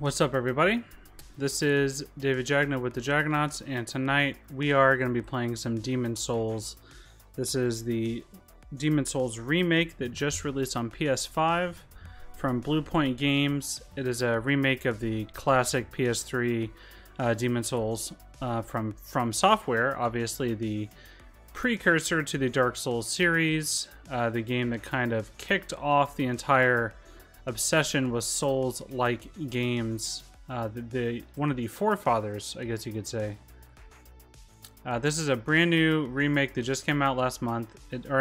What's up, everybody? This is David Jagna with the Jaggernauts, and tonight we are going to be playing some Demon Souls. This is the Demon Souls remake that just released on PS5 from Bluepoint Games. It is a remake of the classic PS3 Demon Souls from software, obviously the precursor to the Dark Souls series, the game that kind of kicked off the entire obsession with Souls-like games. One of the forefathers, I guess you could say. This is a brand new remake that just came out last week for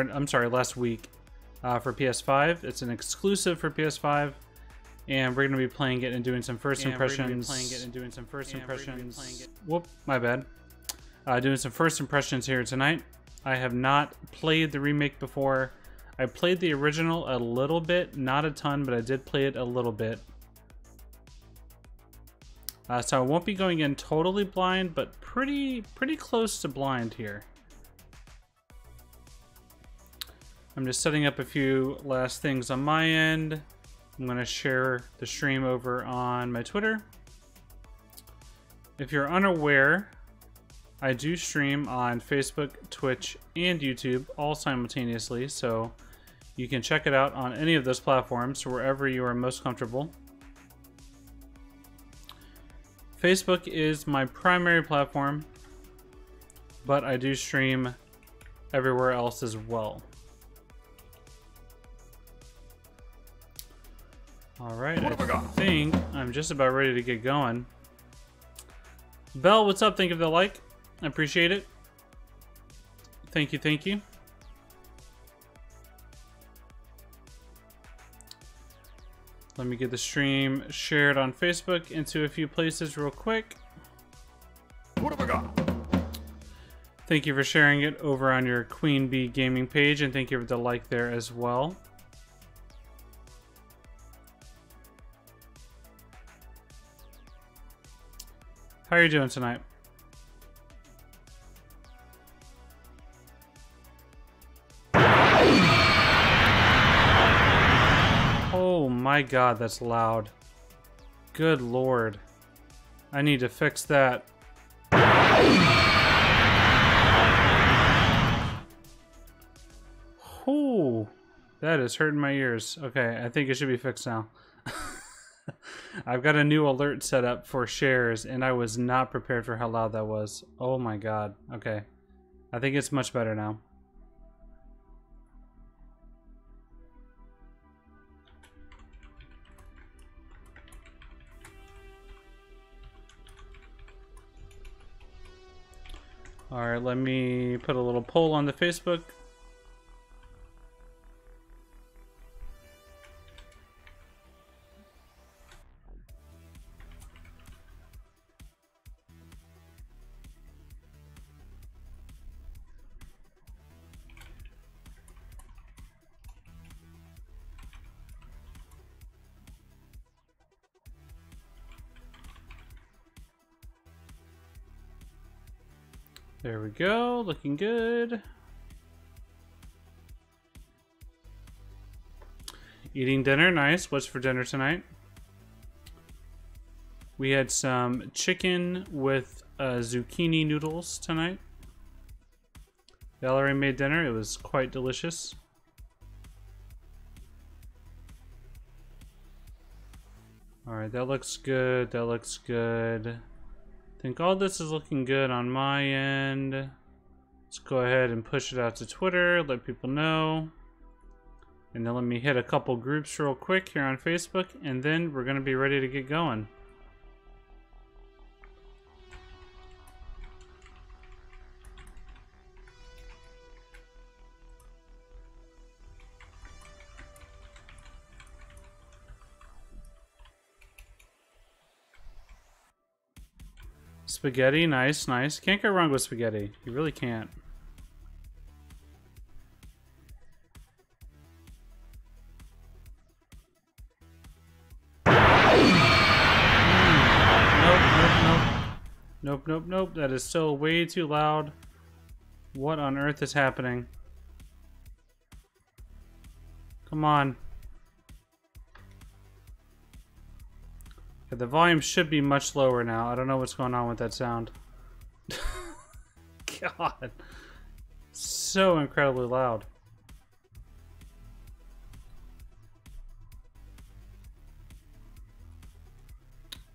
PS5. It's an exclusive for PS5, and we're going to be playing it and doing some first impressions. Whoop, my bad. Doing some first impressions here tonight. I have not played the remake before. I played the original a little bit, not a ton, but I did play it a little bit. So I won't be going in totally blind, but pretty close to blind here. I'm just setting up a few last things on my end. I'm going to share the stream over on my Twitter. If you're unaware, I do stream on Facebook, Twitch, and YouTube all simultaneously, so you can check it out on any of those platforms wherever you are most comfortable. Facebook is my primary platform, but I do stream everywhere else as well. Alright, I think I'm just about ready to get going. Bell, what's up? Thank you for the like. I appreciate it. Thank you, thank you. Let me get the stream shared on Facebook into a few places real quick. What have I got? Thank you for sharing it over on your Queen Bee Gaming page, and thank you for the like there as well. How are you doing tonight? Oh my god, that's loud. Good lord. I need to fix that. Oh, that is hurting my ears. Okay, I think it should be fixed now. I've got a new alert set up for shares, and I was not prepared for how loud that was. Oh my god. Okay. I think it's much better now. Alright, let me put a little poll on the Facebook. There we go, looking good. Eating dinner, nice. What's for dinner tonight? We had some chicken with zucchini noodles tonight. Valerie made dinner, it was quite delicious. All right, that looks good, that looks good. I think all this is looking good on my end. Let's go ahead and push it out to Twitter, let people know. And then let me hit a couple groups real quick here on Facebook, and then we're gonna be ready to get going. Spaghetti, nice, nice. Can't go wrong with spaghetti. You really can't. Nope. That is still way too loud. What on earth is happening? Come on. The volume should be much lower now. I don't know what's going on with that sound. God. So incredibly loud.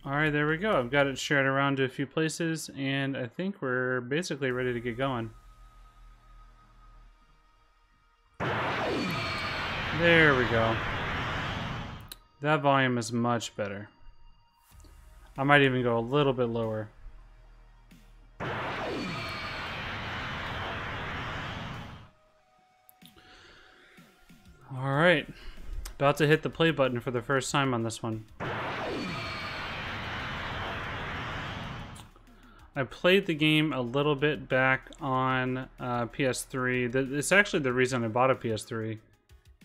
Alright, there we go. I've got it shared around to a few places, and I think we're basically ready to get going. There we go. That volume is much better. I might even go a little bit lower. Alright. About to hit the play button for the first time on this one. I played the game a little bit back on PS3. It's actually the reason I bought a PS3,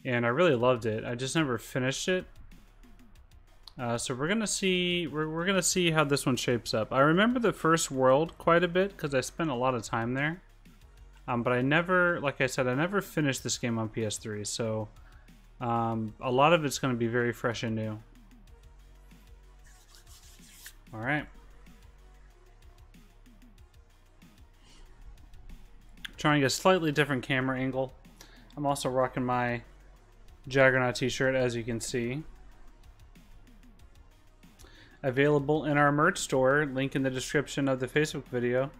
and I really loved it. I just never finished it. So we're gonna see. We're gonna see how this one shapes up. I remember the first world quite a bit because I spent a lot of time there. But I never, like I said, I never finished this game on PS3. So a lot of it's gonna be very fresh and new. All right. Trying a slightly different camera angle. I'm also rocking my Jaggernaut t-shirt, as you can see. Available in our merch store, link in the description of the Facebook video.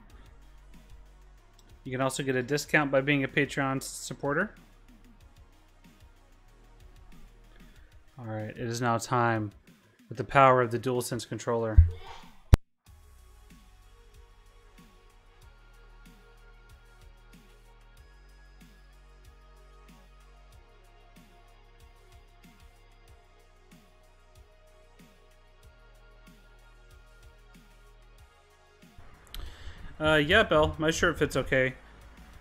You can also get a discount by being a Patreon supporter. Alright, it is now time with the power of the DualSense controller. Yeah, Belle, my shirt fits okay.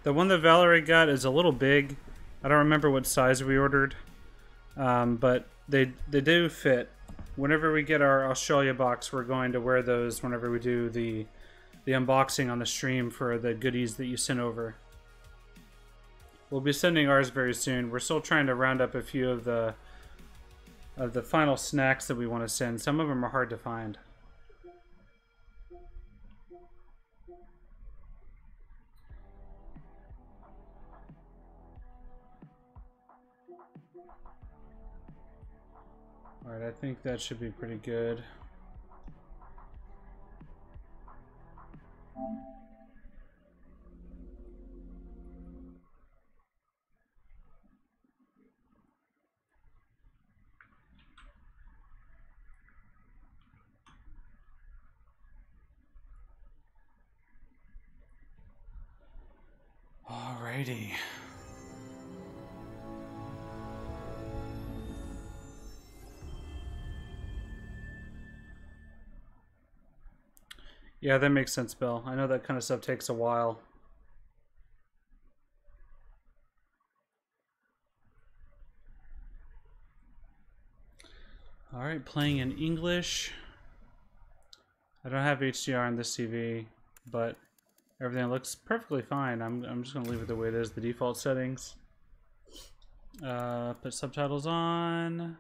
The one that Valerie got is a little big. I don't remember what size we ordered, but they do fit. Whenever we get our Australia box, we're going to wear those whenever we do the unboxing on the stream for the goodies that you sent over. We'll be sending ours very soon. We're still trying to round up a few of the final snacks that we want to send. Some of them are hard to find. Alright, I think that should be pretty good. Alrighty. Yeah, that makes sense, Bill. I know that kind of stuff takes a while. All right, playing in English. I don't have HDR on this TV, but everything looks perfectly fine. I'm just gonna leave it the way it is, the default settings. Put subtitles on.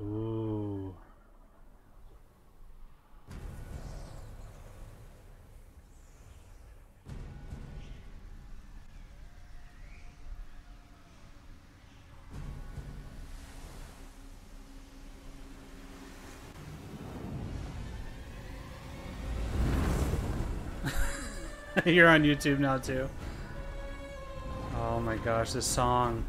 Ooh. You're on YouTube now too. Oh my gosh, this song.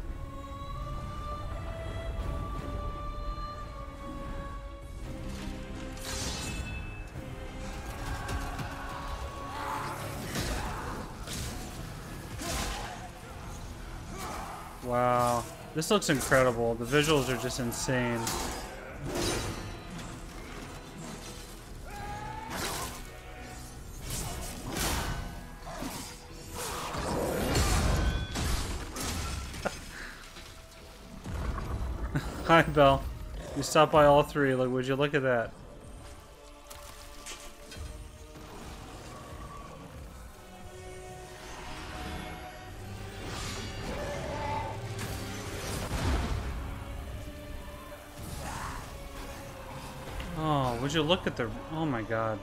Wow, this looks incredible. The visuals are just insane. Hi, Belle. You stopped by all three. Like, would you look at that? Wow, would you look at the... Oh my god.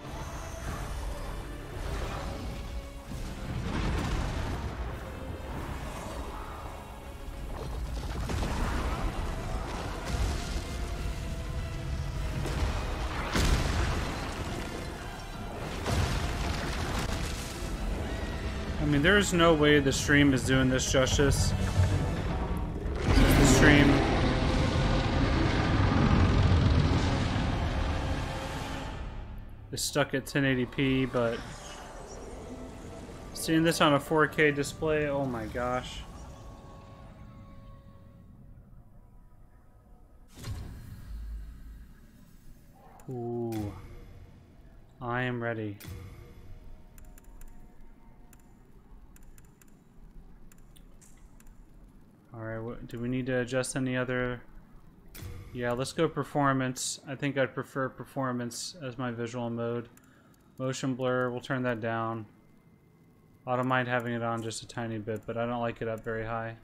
I mean, there's no way the stream is doing this justice. The stream. It's stuck at 1080p, but seeing this on a 4K display, oh my gosh. Ooh. I am ready. Alright, do we need to adjust any other... Yeah, let's go performance. I think I'd prefer performance as my visual mode. Motion blur, we'll turn that down. I don't mind having it on just a tiny bit, but I don't like it up very high.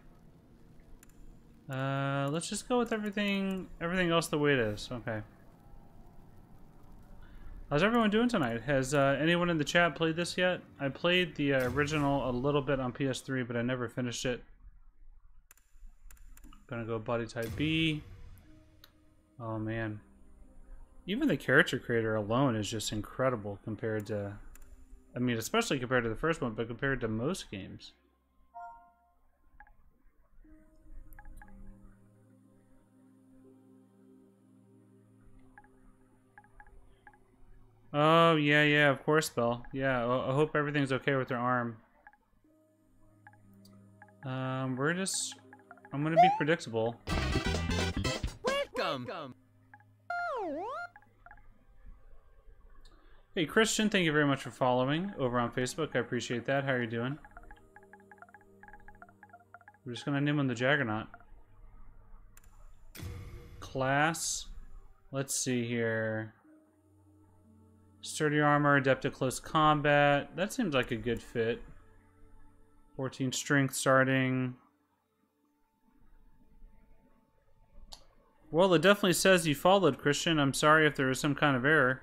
Let's just go with everything else the way it is. Okay. How's everyone doing tonight? Has anyone in the chat played this yet? I played the original a little bit on PS3, but I never finished it. Gonna go body type B. Oh man. Even the character creator alone is just incredible compared to... I mean, especially compared to the first one, but compared to most games. Oh, yeah, yeah, of course, Belle. Yeah, I hope everything's okay with her arm. We're just... I'm gonna be predictable. Welcome. Hey Christian, thank you very much for following over on Facebook. I appreciate that. How are you doing? We're just gonna name him the Jaggernaut. Class. Let's see here. Sturdy armor, adept at close combat. That seems like a good fit. 14 strength starting. Well, it definitely says you followed, Christian. I'm sorry if there was some kind of error.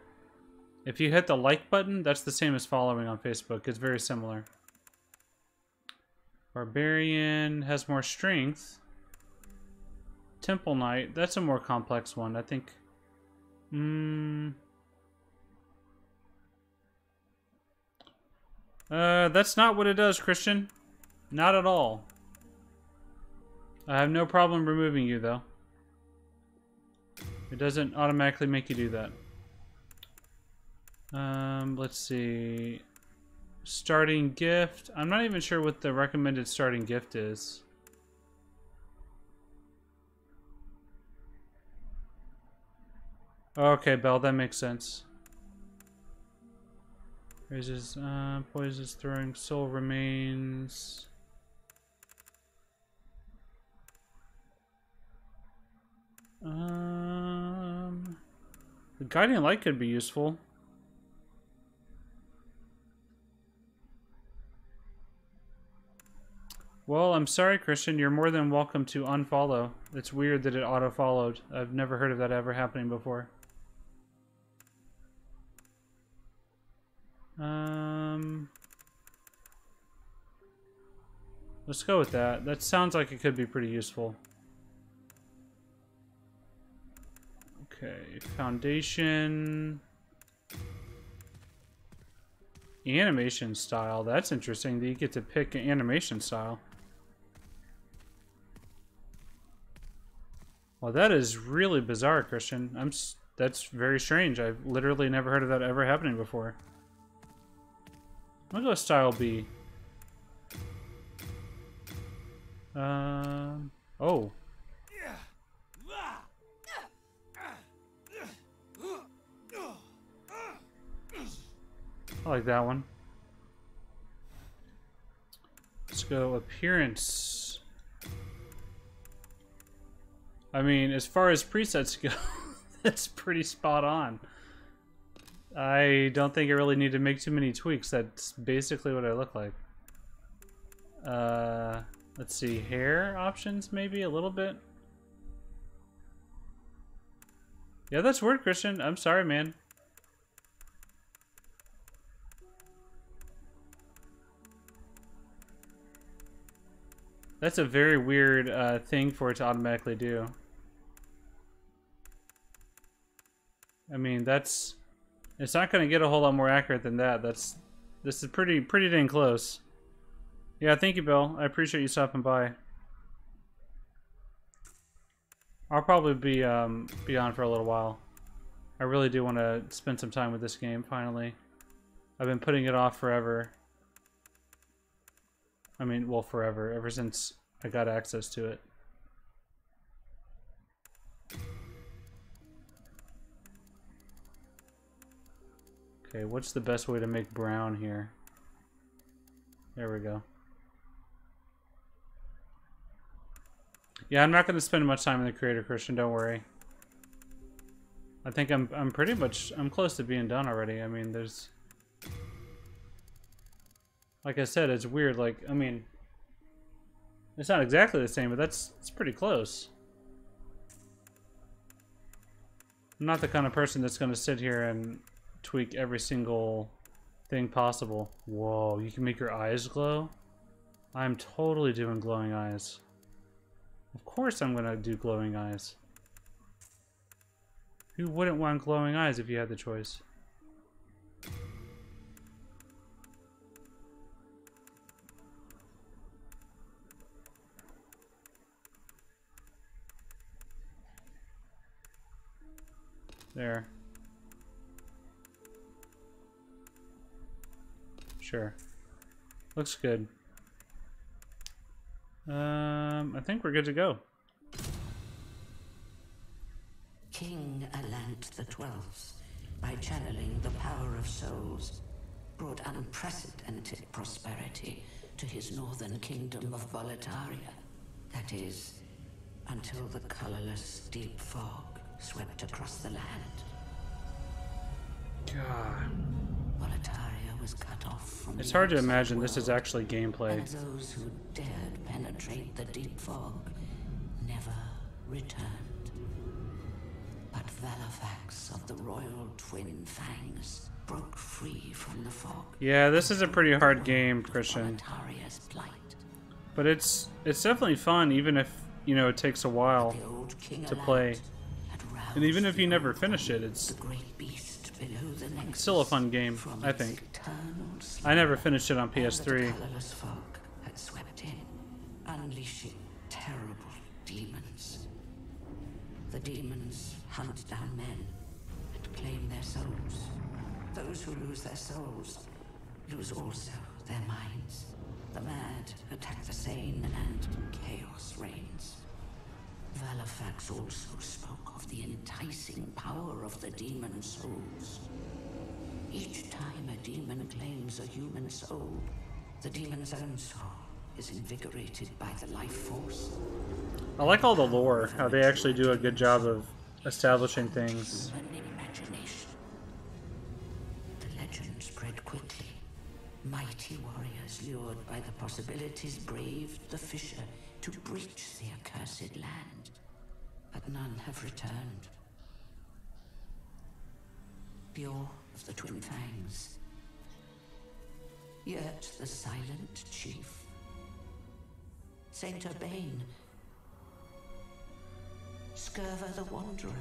If you hit the like button, that's the same as following on Facebook. It's very similar. Barbarian has more strength. Temple Knight, that's a more complex one, I think. That's not what it does, Christian. Not at all. I have no problem removing you, though. It doesn't automatically make you do that. Let's see. Starting gift. I'm not even sure what the recommended starting gift is. Okay, Belle, that makes sense. Raises poisons, throwing soul remains. The guiding light could be useful. Well, I'm sorry, Christian. You're more than welcome to unfollow. It's weird that it auto-followed. I've never heard of that ever happening before. Let's go with that. That sounds like it could be pretty useful. Okay, foundation. Animation style. That's interesting that you get to pick an animation style. Well, that is really bizarre, Christian. That's very strange. I've literally never heard of that ever happening before. I'm gonna go style B. Oh. I like that one. Let's go appearance. I mean, as far as presets go, that's pretty spot on. I don't think I really need to make too many tweaks. That's basically what I look like. Let's see, hair options maybe a little bit. Yeah, that's weird, Christian. I'm sorry, man. That's a very weird thing for it to automatically do. I mean, that's... It's not going to get a whole lot more accurate than that. That's... This is pretty dang close. Yeah, thank you, Bill. I appreciate you stopping by. I'll probably be on for a little while. I really do want to spend some time with this game, finally. I've been putting it off forever. I mean, well, forever. Ever since I got access to it. Okay, what's the best way to make brown here? There we go. Yeah, I'm not going to spend much time in the creator, Christian. Don't worry. I think I'm pretty much... I'm close to being done already. I mean, there's... Like I said, it's weird. Like, I mean, it's not exactly the same, but it's pretty close. I'm not the kind of person that's going to sit here and tweak every single thing possible. Whoa, you can make your eyes glow? I'm totally doing glowing eyes. Of course I'm going to do glowing eyes. Who wouldn't want glowing eyes if you had the choice? There. Sure. Looks good. I think we're good to go. King Allant the XII, by channeling the power of souls, brought unprecedented prosperity to his northern kingdom of Volataria. That is, until the colorless deep fog swept across the land. God. Boletaria was cut off from... It's hard to imagine this is actually gameplay. And those who dared penetrate the deep fog never returned. But Valifax of the royal Twin Fangs broke free from the fog. Yeah, this is a pretty hard game, Christian. But it's definitely fun, even if, you know, it takes a while to play. And even if you never finish it, it's still a fun game, I think. I never finished it on PS3. Unleashing terrible demons. The demons hunt down men and claim their souls. Those who lose their souls lose also their minds. The mad attack the sane, and chaos reigns. Valifax also spoke of the enticing power of the demon souls. Each time a demon claims a human soul, the demon's own soul is invigorated by the life force. I like all the lore, how they actually do a good job of establishing things. The legend spread quickly. Mighty warriors lured by the possibilities braved the fissure to breach the accursed land, but none have returned. Biorr of the Twin Fangs, Yurt the Silent Chief, Saint Urbane, Skurva the Wanderer,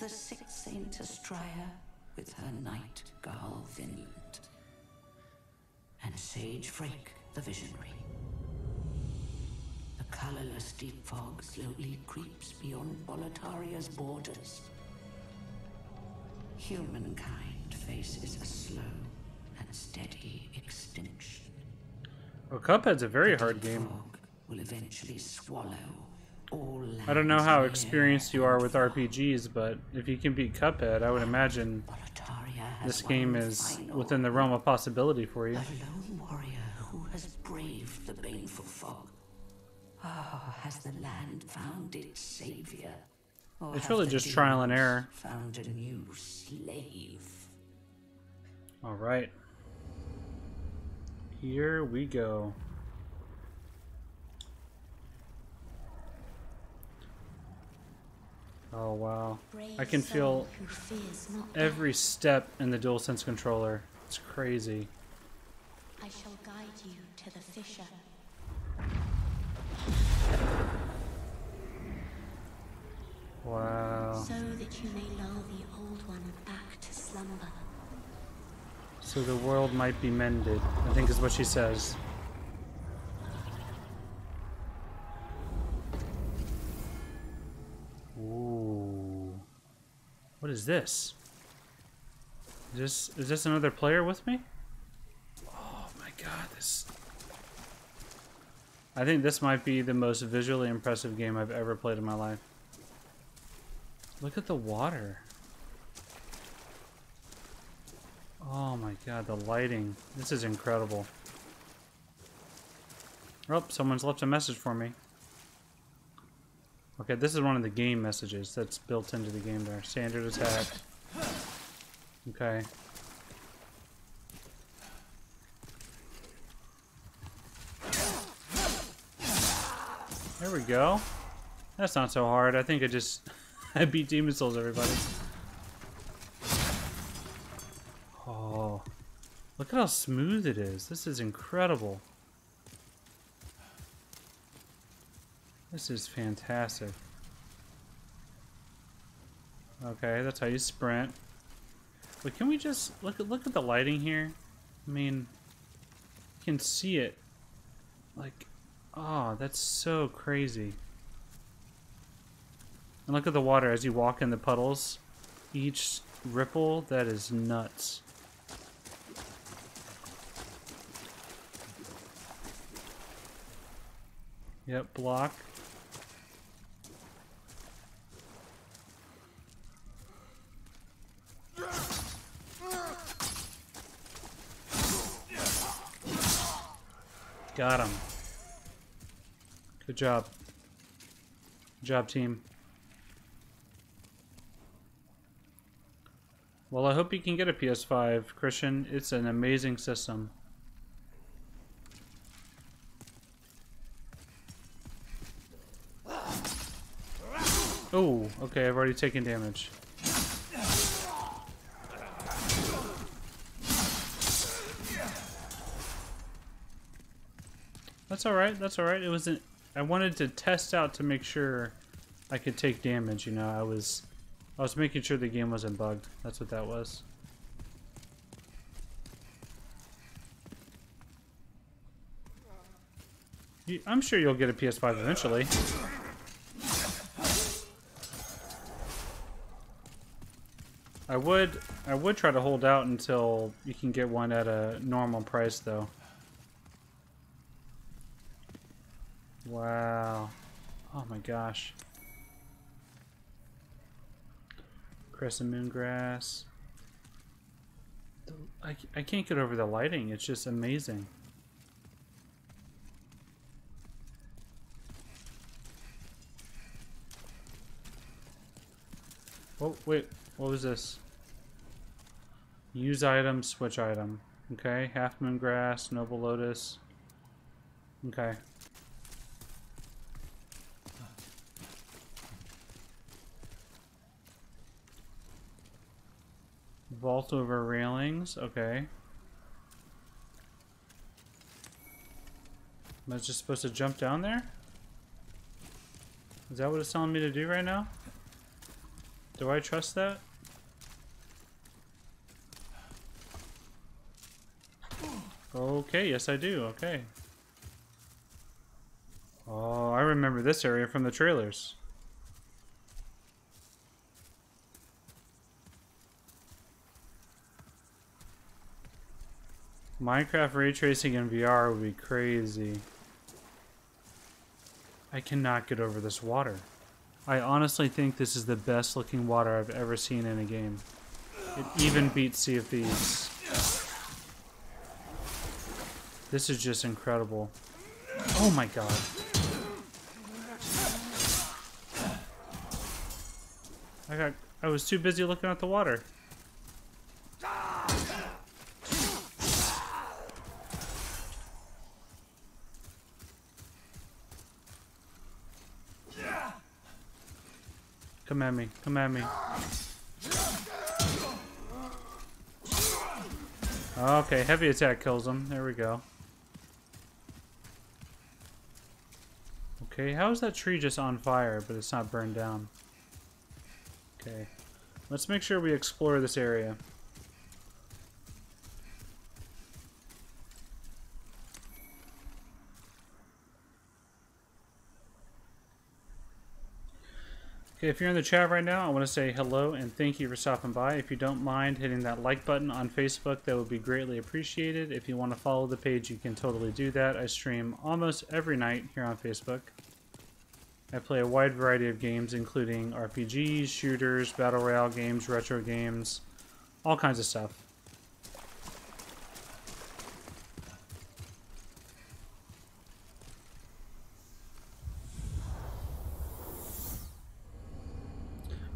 the sixth Saint Astrea with her knight Garl Vinland, and Sage Freak the Visionary. The colorless deep fog slowly creeps beyond Boletaria's borders. Humankind faces a slow and steady extinction. Well, Cuphead's a very hard game. Fog will eventually swallow all. I don't know how experienced you are with RPGs, but if you can beat Cuphead, I would imagine this game is within the realm of possibility for you. A lone warrior who has braved the baneful fog. Oh, has the land found its savior? Or it's really just trial and error. Found a new slave. All right. Here we go. Oh wow. I can feel every step in the DualSense controller. It's crazy. I shall guide you to the fissure. Wow. So that you may lull the old one back to slumber. So the world might be mended, I think is what she says. Ooh. What is this? Is this another player with me? Oh my god, this... I think this might be the most visually impressive game I've ever played in my life. Look at the water. Oh my god, the lighting. This is incredible. Oh, someone's left a message for me. Okay, this is one of the game messages that's built into the game there. Standard attack. Okay. There we go. That's not so hard. I think I just... I beat Demon Souls, everybody. Oh. Look at how smooth it is. This is incredible. This is fantastic. Okay, that's how you sprint. But can we just... Look at the lighting here. I mean... You can see it. Like... Oh, that's so crazy. And look at the water as you walk in the puddles. Each ripple, that is nuts. Yep, block. Got him. Good job. Good job, team. Well, I hope you can get a PS5, Christian. It's an amazing system. Oh, okay, I've already taken damage. That's alright, that's alright. It wasn't... I wanted to test out to make sure I could take damage, you know, I was making sure the game wasn't bugged. That's what that was. I'm sure you'll get a PS5 eventually. I would try to hold out until you can get one at a normal price though. Wow. Oh my gosh. Crescent moon grass. I can't get over the lighting. It's just amazing. Oh, wait. What was this? Use item, switch item. Okay. Half moon grass, noble lotus. Okay. Vault over railings, okay. Am I just supposed to jump down there? Is that what it's telling me to do right now? Do I trust that? Okay, yes I do, okay. Oh, I remember this area from the trailers. Minecraft ray tracing in VR would be crazy. I cannot get over this water. I honestly think this is the best looking water I've ever seen in a game. It even beats Sea of Thieves. This is just incredible. Oh my god. I was too busy looking at the water. Come at me. Come at me. Okay, heavy attack kills him. There we go. Okay, how is that tree just on fire, but it's not burned down? Okay. Let's make sure we explore this area. Okay, if you're in the chat right now, I want to say hello and thank you for stopping by. If you don't mind hitting that like button on Facebook, that would be greatly appreciated. If you want to follow the page, you can totally do that. I stream almost every night here on Facebook. I play a wide variety of games, including RPGs, shooters, battle royale games, retro games, all kinds of stuff.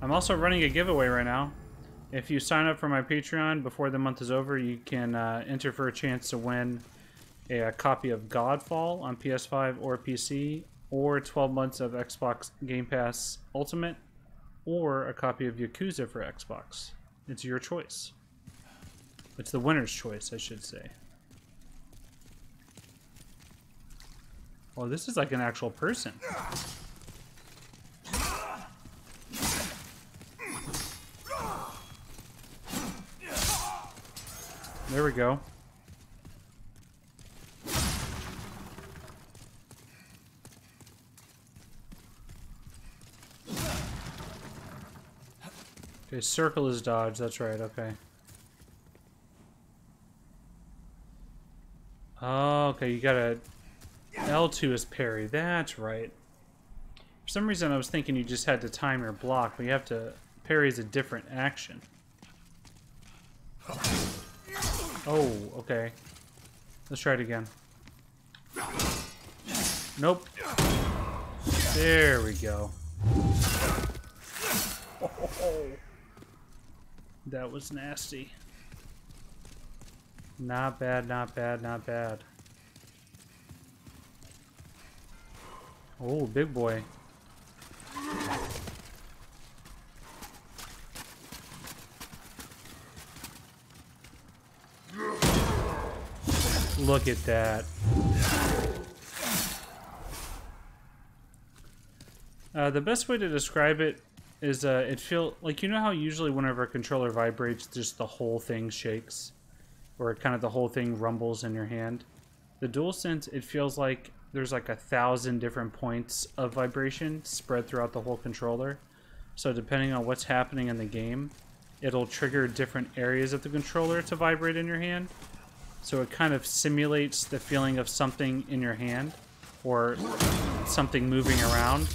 I'm also running a giveaway right now. If you sign up for my Patreon before the month is over, you can enter for a chance to win a copy of Godfall on PS5 or PC, or 12 months of Xbox Game Pass Ultimate, or a copy of Yakuza for Xbox. It's your choice. It's the winner's choice, I should say. Oh, this is like an actual person. There we go. Okay, circle is dodge, that's right, okay. Oh, okay, you gotta... L2 is parry, that's right. For some reason I was thinking you just had to time your block, but you have to... Parry is a different action. Oh, okay. Let's try it again. Nope. There we go. Oh. That was nasty. Not bad, not bad, not bad. Oh, big boy. Look at that. The best way to describe it is it feel like, you know how usually whenever a controller vibrates, just the whole thing shakes, or kind of the whole thing rumbles in your hand. The DualSense, it feels like there's like 1,000 different points of vibration spread throughout the whole controller. So depending on what's happening in the game, it'll trigger different areas of the controller to vibrate in your hand. So it kind of simulates the feeling of something in your hand or something moving around.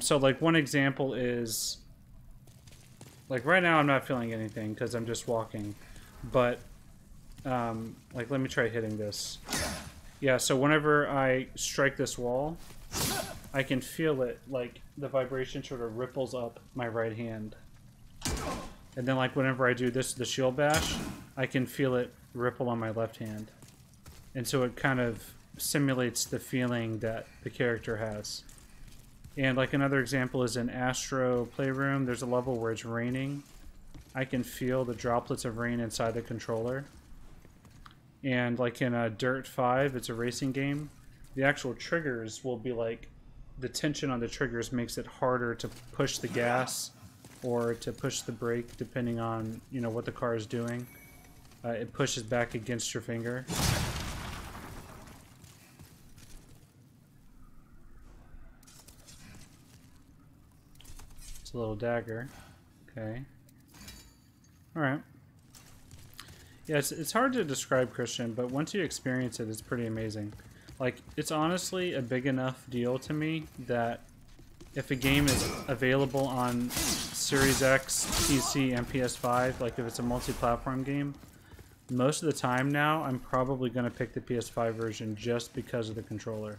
So like one example is, like right now I'm not feeling anything because I'm just walking, but like let me try hitting this. Yeah, so whenever I strike this wall, I can feel it, like the vibration sort of ripples up my right hand. And then like whenever I do this, the shield bash, I can feel it ripple on my left hand. And so it kind of simulates the feeling that the character has. And like another example is in Astro Playroom, there's a level where it's raining. I can feel the droplets of rain inside the controller. And like in Dirt 5, it's a racing game, the actual triggers will be like, the tension on the triggers makes it harder to push the gas or to push the brake, depending on, you know, what the car is doing. It pushes back against your finger. It's a little dagger. Okay. Alright. Yeah, it's hard to describe, Christian, but once you experience it, it's pretty amazing. Like, it's honestly a big enough deal to me that if a game is available on Series X, PC, and PS5, like if it's a multi-platform game, most of the time now, I'm probably going to pick the PS5 version just because of the controller.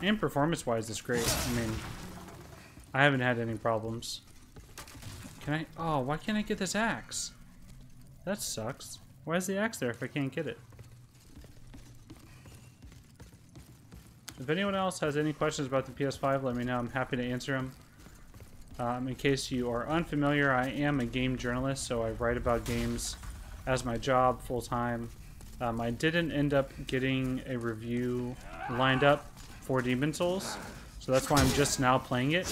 And performance-wise, it's great. I mean, I haven't had any problems. Can I... Oh, why can't I get this axe? That sucks. Why is the axe there if I can't get it? If anyone else has any questions about the PS5, let me know. I'm happy to answer them. In case you are unfamiliar, I am a game journalist, so I write about games as my job full-time. I didn't end up getting a review lined up for Demon Souls, so that's why I'm just now playing it.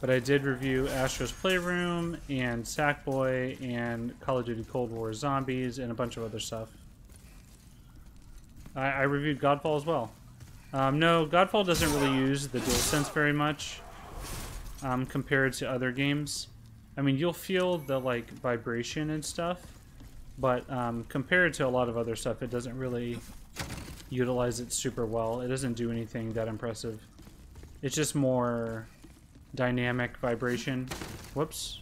But I did review Astro Playroom and Sackboy and Call of Duty Cold War Zombies and a bunch of other stuff. I reviewed Godfall as well. No, Godfall doesn't really use the DualSense very much compared to other games. I mean, you'll feel the like vibration and stuff, but compared to a lot of other stuff, it doesn't really utilize it super well. It doesn't do anything that impressive. It's just more dynamic vibration. Whoops.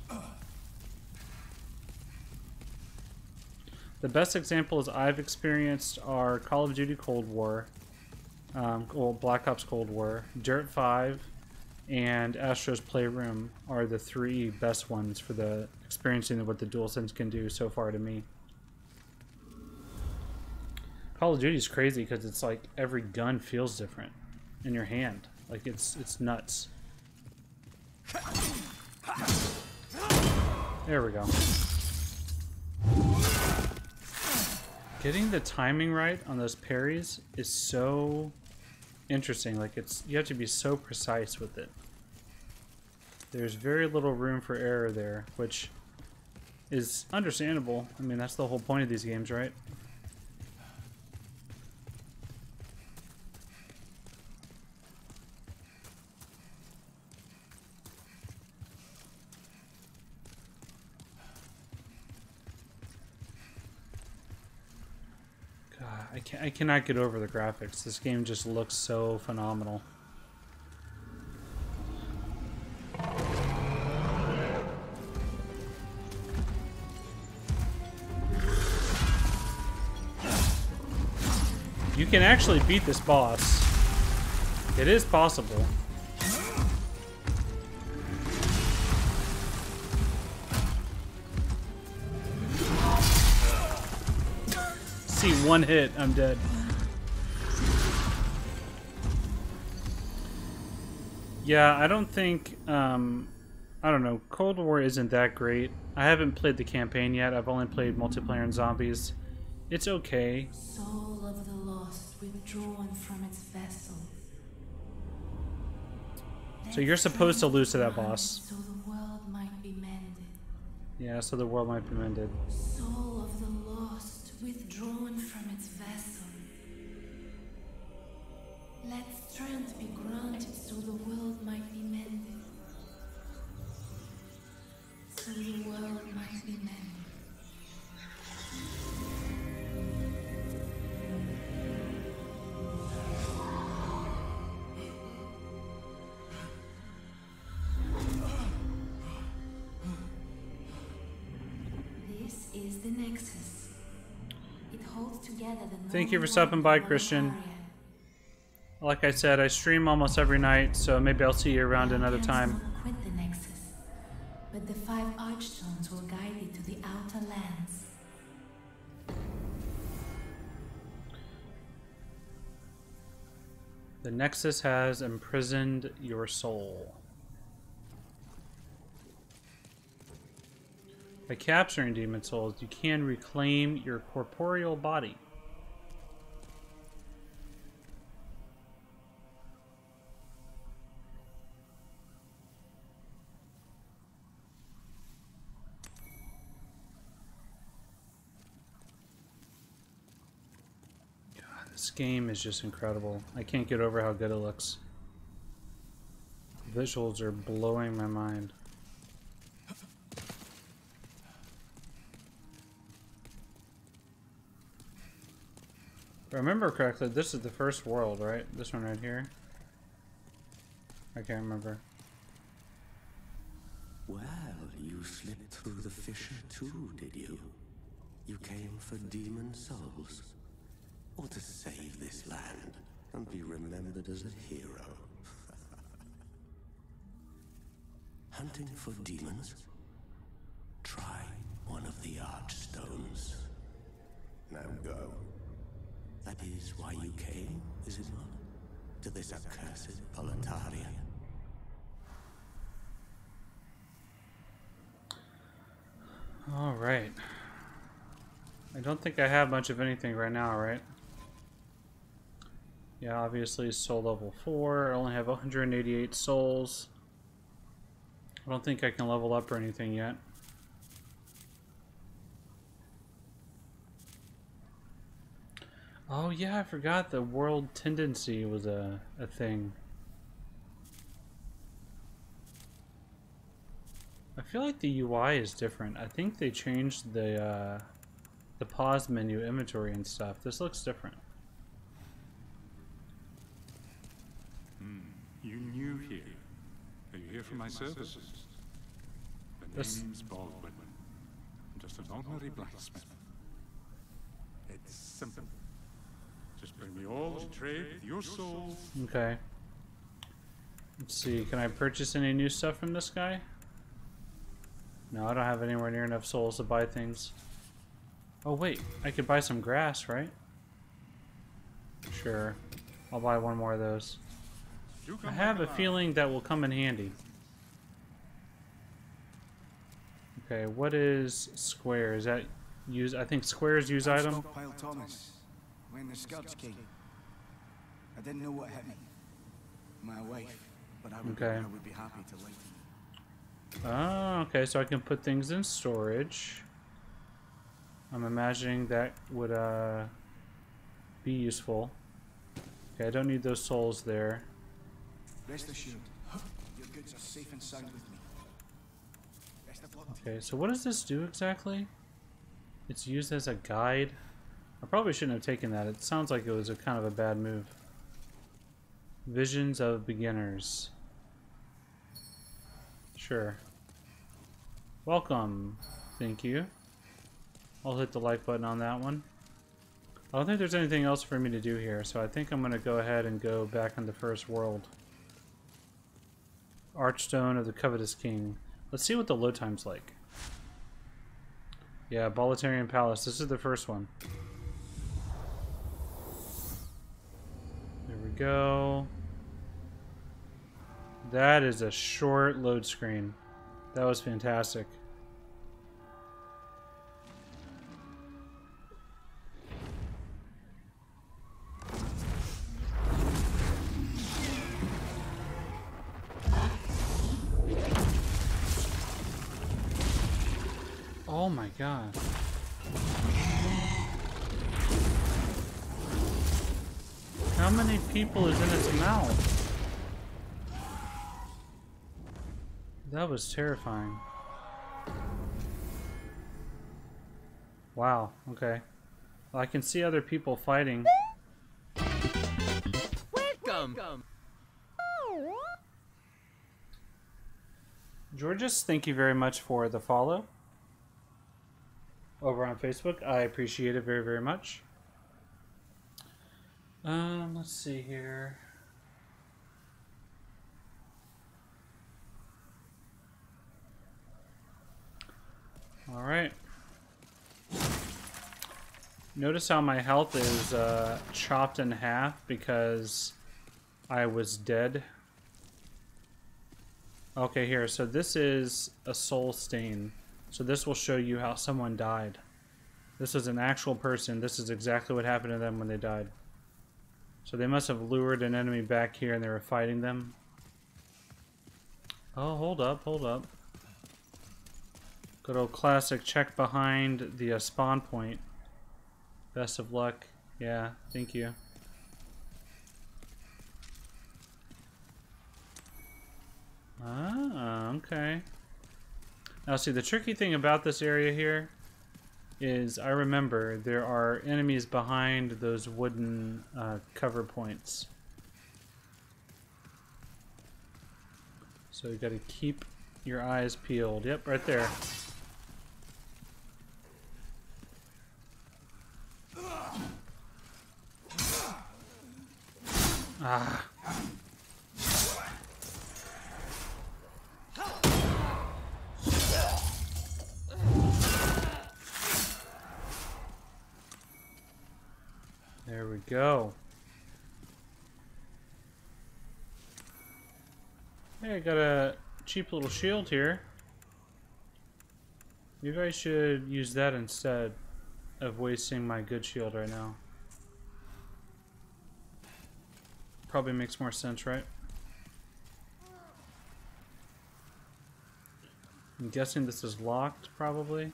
The best examples I've experienced are Call of Duty Cold War, well, Black Ops Cold War, Dirt 5, and Astro's Playroom are the three best ones for the experiencing what the DualSense can do so far to me. Call of Duty is crazy because it's like every gun feels different in your hand. Like it's nuts. There we go. Getting the timing right on those parries is so interesting. Like you have to be so precise with it. There's very little room for error there, which is understandable. I mean, that's the whole point of these games, right? I cannot get over the graphics. This game just looks so phenomenal. You can actually beat this boss. It is possible. See, one hit, I'm dead. Yeah, I don't think, I don't know, Cold War isn't that great. I haven't played the campaign yet. I've only played multiplayer and zombies. It's okay. Soul of the lost withdrawn from its vessel. So you're supposed to lose to that boss. So the world might be mended. Yeah, so the world might be mended. Soul of the lost withdrawn from its vessel. Let strength be granted so the world might be mended. So the world might be mended. This is the Nexus. Thank you for stopping by, Christian. Like I said, I stream almost every night, so maybe I'll see you around another time. Quit the Nexus, but the five archstones will guide you to the outer lands. The Nexus has imprisoned your soul. By capturing Demon Souls, you can reclaim your corporeal body. God, this game is just incredible. I can't get over how good it looks. The visuals are blowing my mind. If I remember correctly, this is the first world, right? This one right here? I can't remember. Well, you slipped through the fissure too, did you? You came for Demon Souls. Or to save this land and be remembered as a hero. Hunting for demons? Try one of the Archstones. Now go. That is why you came, is it not? To this accursed Boletaria. Alright. I don't think I have much of anything right now, right? Yeah, obviously soul level 4. I only have 188 souls. I don't think I can level up or anything yet. Oh yeah, I forgot the world tendency was a thing. I feel like the UI is different. I think they changed the pause menu, inventory, and stuff. This looks different. You new here? Are you here for my services? My name's Baldwin. I'm just an ordinary blacksmith. It's simple. Just bring me all the trade, your souls. Okay. Let's see, can I purchase any new stuff from this guy? No, I don't have anywhere near enough souls to buy things. Oh wait, I could buy some grass, right? Sure. I'll buy one more of those. I have a feeling that will come in handy. Okay, what is square? Is that use? I think squares use item. When the Scots came, I didn't know what hit me. My wife, but I would be happy to lighten it. Ah, okay, so I can put things in storage. I'm imagining that would be useful. Okay, I don't need those souls there. Rest assured, your goods are safe and sound with me. Rest of luck. Okay, so what does this do exactly? It's used as a guide. I probably shouldn't have taken that. It sounds like it was a kind of a bad move. Visions of beginners. Sure. Welcome. Thank you. I'll hit the like button on that one. I don't think there's anything else for me to do here, so I think I'm going to go ahead and go back in the first world. Archstone of the Covetous King. Let's see what the load time's like. Yeah, Boletaria Palace. This is the first one. There we go. That is a short load screen. That was fantastic. Oh my god. How many people is in its mouth? That was terrifying. Wow, okay. Well, I can see other people fighting. Welcome! Georges, thank you very much for the follow. Over on Facebook, I appreciate it very, very much. Let's see here. All right. Notice how my health is chopped in half because I was dead. Okay, here. So this is a soul stain. So this will show you how someone died. This is an actual person. This is exactly what happened to them when they died. So they must have lured an enemy back here and they were fighting them. Oh, hold up, hold up. Good old classic check behind the spawn point. Best of luck. Yeah, thank you. Ah, okay. Now see, the tricky thing about this area here is, I remember, there are enemies behind those wooden cover points. So you gotta keep your eyes peeled. Yep, right there. Ah. go. Hey, I got a cheap little shield here. Maybe I should use that instead of wasting my good shield right now. Probably makes more sense, right? I'm guessing this is locked, probably.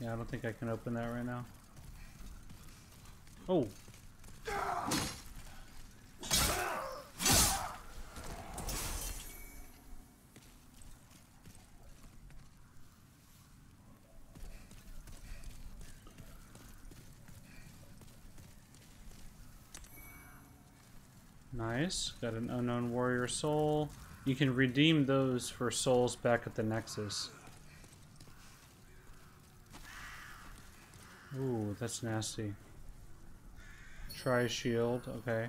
Yeah, I don't think I can open that right now. Oh! Nice. Got an unknown warrior soul. You can redeem those for souls back at the Nexus. Ooh, that's nasty. Try shield, okay.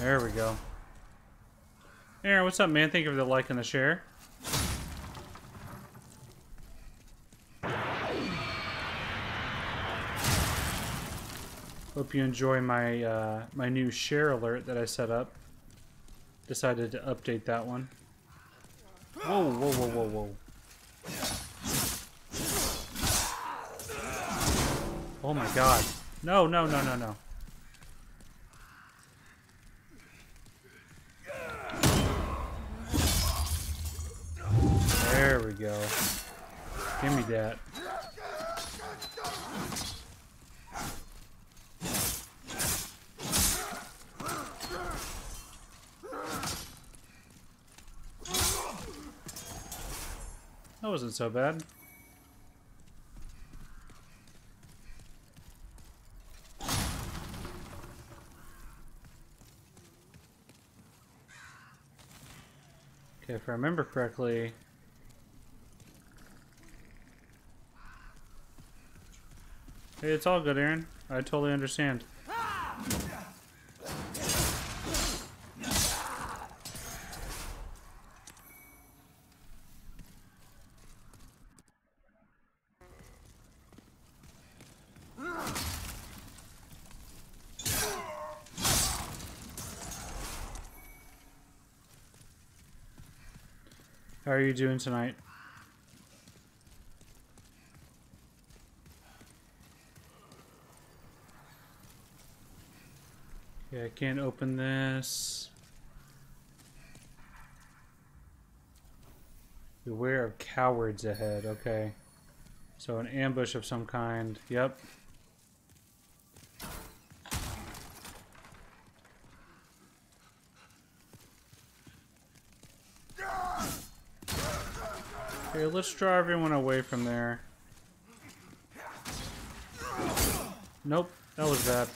There we go. Aaron, what's up, man? Thank you for the like and the share. Hope you enjoy my my new share alert that I set up. Decided to update that one. Whoa, whoa, whoa, whoa, whoa! Oh my God! No, no, no, no, no! There we go. Give me that. That wasn't so bad. Okay, if I remember correctly, hey, it's all good, Aaron. I totally understand. How are you doing tonight? Yeah, I can't open this. Beware of cowards ahead, okay. So an ambush of some kind, yep. Okay, let's draw everyone away from there. Nope, that was bad.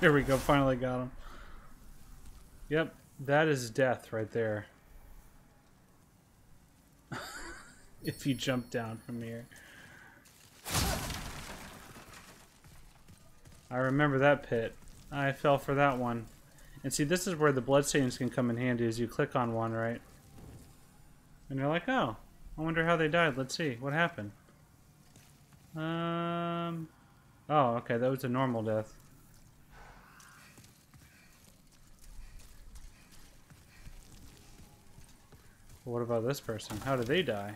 There we go, finally got him. Yep, that is death right there. If you jump down from here. I remember that pit. I fell for that one. And see, this is where the bloodstains can come in handy, as you click on one, right? And you're like, oh, I wonder how they died. Let's see, what happened? Oh, okay, that was a normal death. What about this person? How did they die?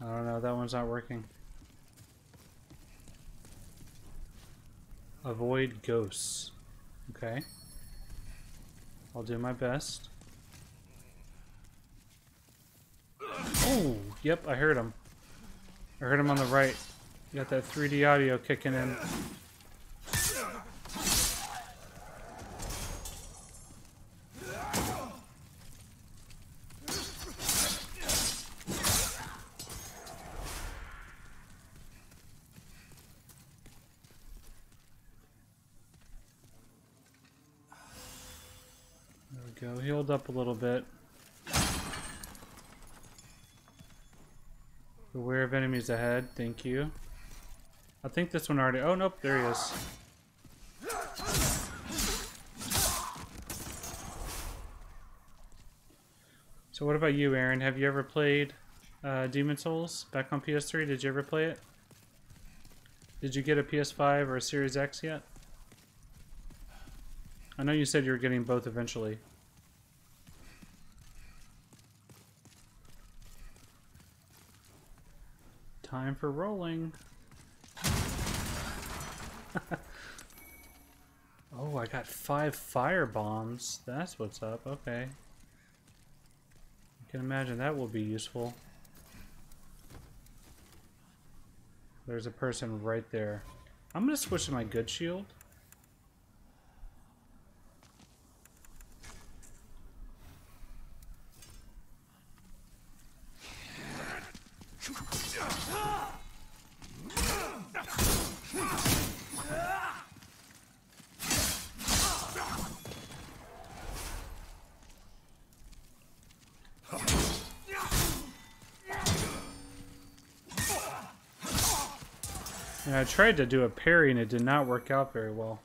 I don't know, that one's not working. Avoid ghosts. Okay. I'll do my best. Oh, yep, I heard him. I heard him on the right. You got that 3D audio kicking in. go. Healed up a little bit. Beware of enemies ahead. Thank you. I think this one already... Oh, nope. There he is. So what about you, Aaron? Have you ever played Demon Souls back on PS3? Did you ever play it? Did you get a PS5 or a Series X yet? I know you said you were getting both eventually. Time for rolling. Oh, I got 5 fire bombs. That's what's up. Okay. I can imagine that will be useful. There's a person right there. I'm gonna switch to my good shield. I tried to do a parry and it did not work out very well.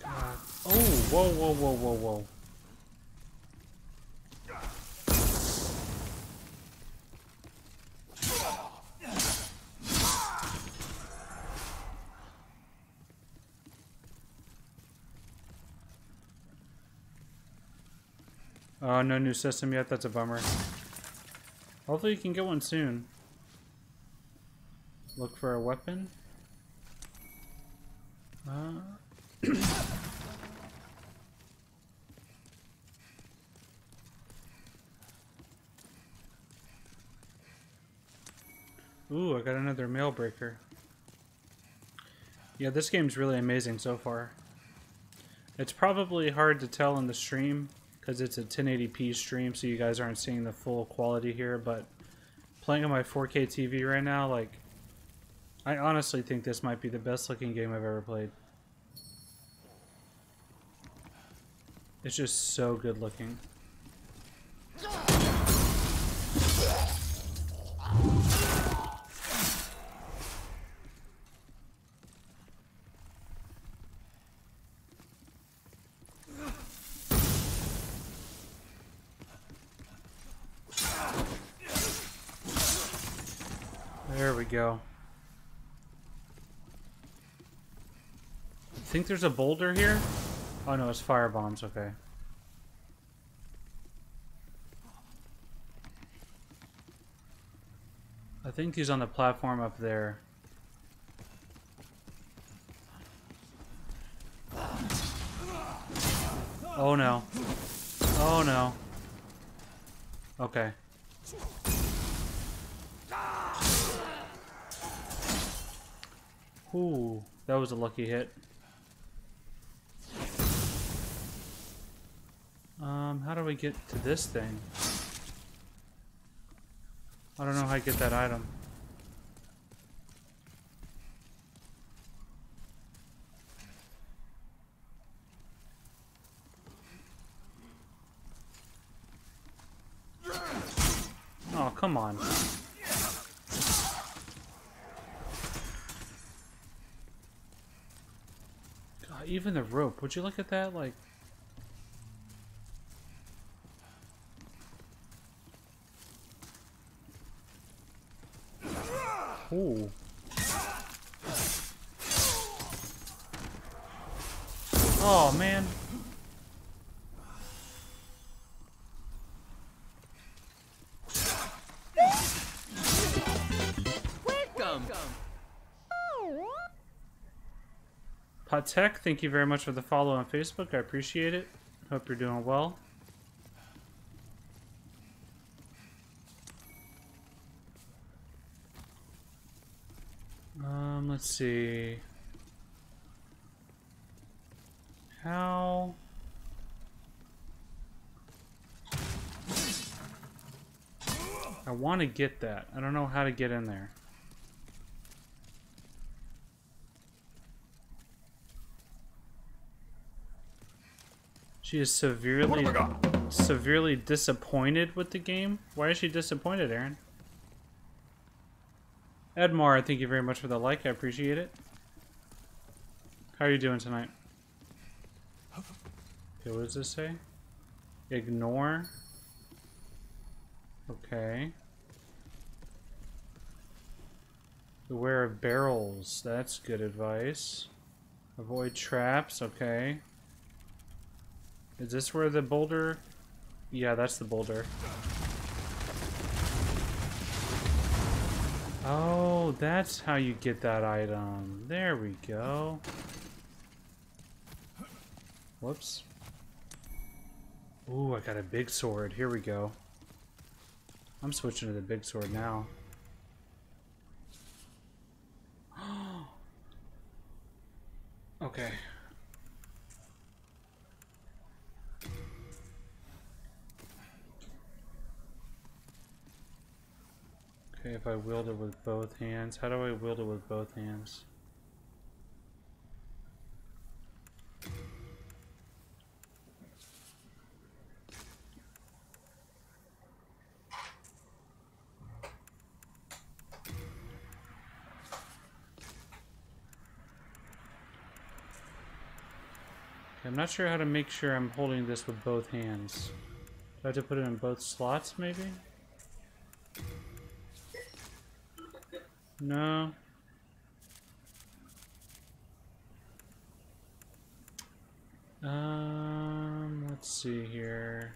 God. Oh, whoa, whoa, whoa, whoa, whoa. Oh, no new system yet. That's a bummer. Hopefully you can get one soon. Look for a weapon. Ooh, I got another mail breaker. Yeah, this game's really amazing so far. It's probably hard to tell in the stream, because it's a 1080p stream, so you guys aren't seeing the full quality here, but playing on my 4K TV right now, like, I honestly think this might be the best looking game I've ever played. It's just so good looking. Go. I think there's a boulder here. Oh no, it's fire bombs. Okay. I think he's on the platform up there. Oh no. Oh no. Okay. Ooh, that was a lucky hit. How do we get to this thing? I don't know how I get that item. Oh, come on. Even the rope, would you look at that? Like, ooh. Oh man, welcome. Tech, thank you very much for the follow on Facebook. I appreciate it. Hope you're doing well. Let's see. How I want to get that. I don't know how to get in there. She is severely disappointed with the game. Why is she disappointed, Aaron? Edmar, thank you very much for the like. I appreciate it. How are you doing tonight? Okay, what does this say? Ignore. Okay. Beware of barrels. That's good advice. Avoid traps. Okay. Is this where the boulder? Yeah, that's the boulder. Oh, that's how you get that item. There we go. Whoops. Ooh, I got a big sword. Here we go. I'm switching to the big sword now. Okay. Okay, if I wield it with both hands, how do I wield it with both hands? Okay, I'm not sure how to make sure I'm holding this with both hands. Do I have to put it in both slots, maybe? No. Let's see here.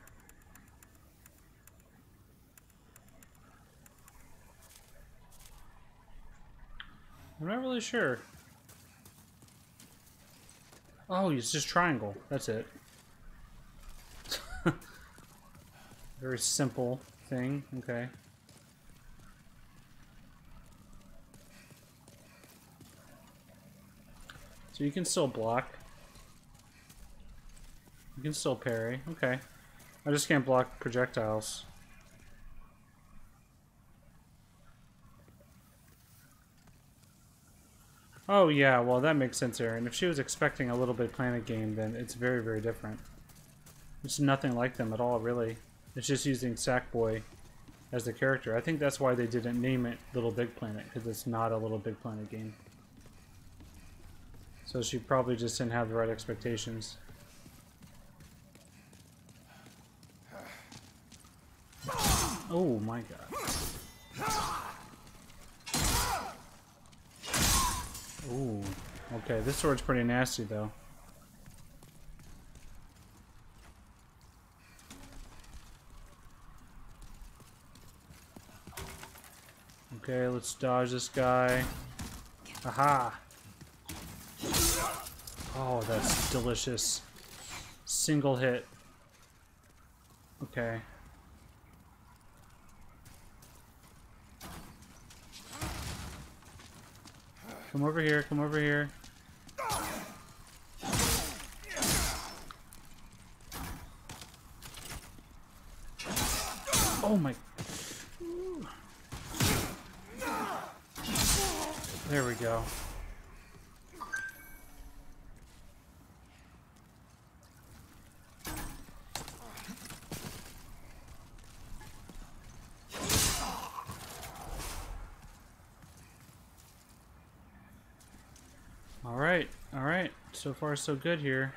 I'm not really sure. Oh, it's just triangle. That's it. Very simple thing. Okay. So you can still block. You can still parry. Okay. I just can't block projectiles. Oh yeah, well that makes sense, Aaron. If she was expecting a Little Big Planet game, then it's very, very different. It's nothing like them at all, really. It's just using Sackboy as the character. I think that's why they didn't name it Little Big Planet, because it's not a Little Big Planet game. So she probably just didn't have the right expectations. Oh my god. Ooh. Okay, this sword's pretty nasty though. Okay, let's dodge this guy. Aha! Oh, that's delicious. Single hit. Okay. Come over here, come over here. Oh my... There we go. Alright, so far so good here.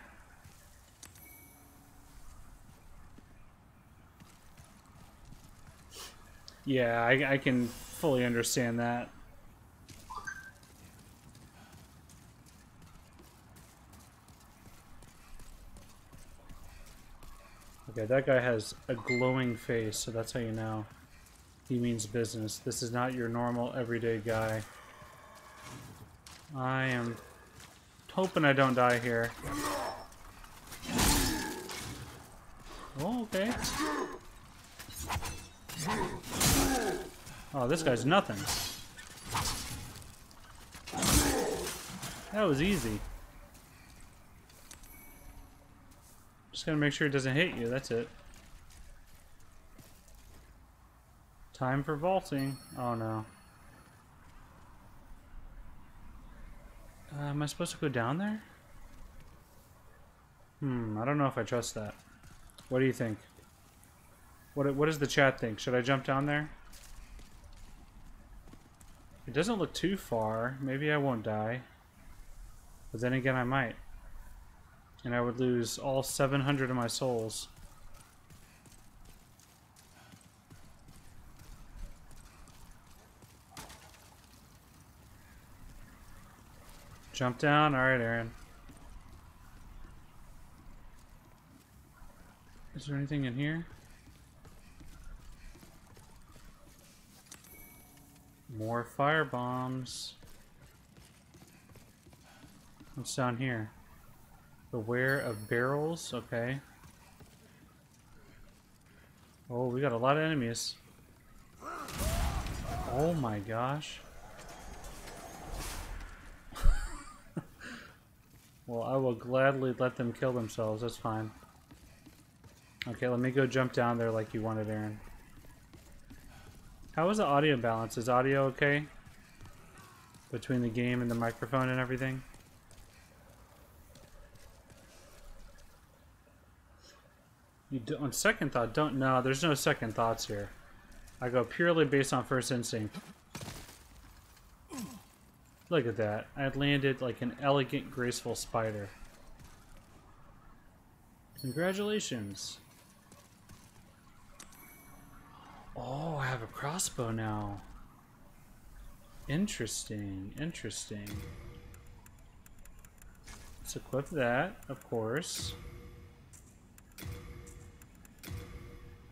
Yeah, I can fully understand that. Okay, that guy has a glowing face, so that's how you know he means business. This is not your normal everyday guy. I am... hoping I don't die here. Oh, okay. Oh, this guy's nothing. That was easy. Just gotta make sure it doesn't hit you, that's it. Time for vaulting. Oh no. Am I supposed to go down there? I don't know if I trust that. What do you think? What does the chat think? Should I jump down there? It doesn't look too far. Maybe I won't die. But then again, I might. And I would lose all 700 of my souls. Jump down. All right, Aaron. Is there anything in here? More firebombs. What's down here? Beware of barrels. Okay. Oh, we got a lot of enemies. Oh my gosh. Well, I will gladly let them kill themselves. That's fine. Okay, let me go jump down there like you wanted, Aaron. How is the audio balance? Is audio okay? Between the game and the microphone and everything? You don't, on second thought, don't know. There's no second thoughts here. I go purely based on first instinct. Look at that. I landed like an elegant, graceful spider. Congratulations. Oh, I have a crossbow now. Interesting, interesting. Let's equip that, of course.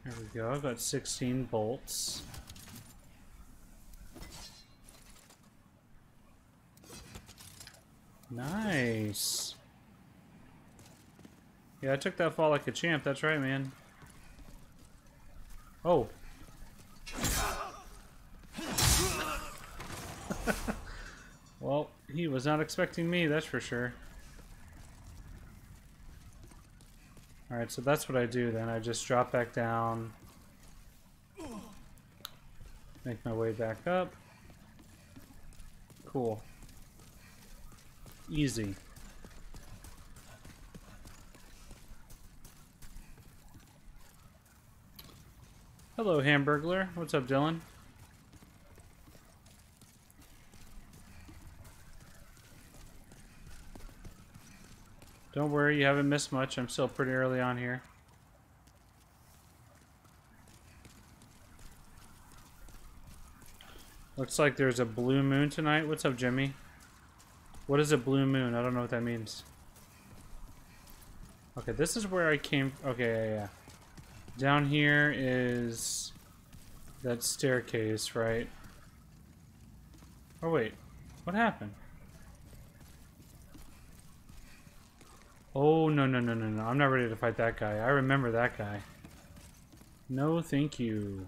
There we go, I've got 16 bolts. Nice. Yeah, I took that fall like a champ, that's right, man. Oh. Well, he was not expecting me, that's for sure. Alright, so that's what I do then. I just drop back down. Make my way back up. Cool. Easy. Hello, Hamburglar. What's up, Dylan? Don't worry, you haven't missed much. I'm still pretty early on here. Looks like there's a blue moon tonight. What's up, Jimmy? What is a blue moon? I don't know what that means. Okay, this is where I came... Okay, yeah. Down here is that staircase, right? Oh, wait. What happened? Oh, no. I'm not ready to fight that guy. I remember that guy. No, thank you.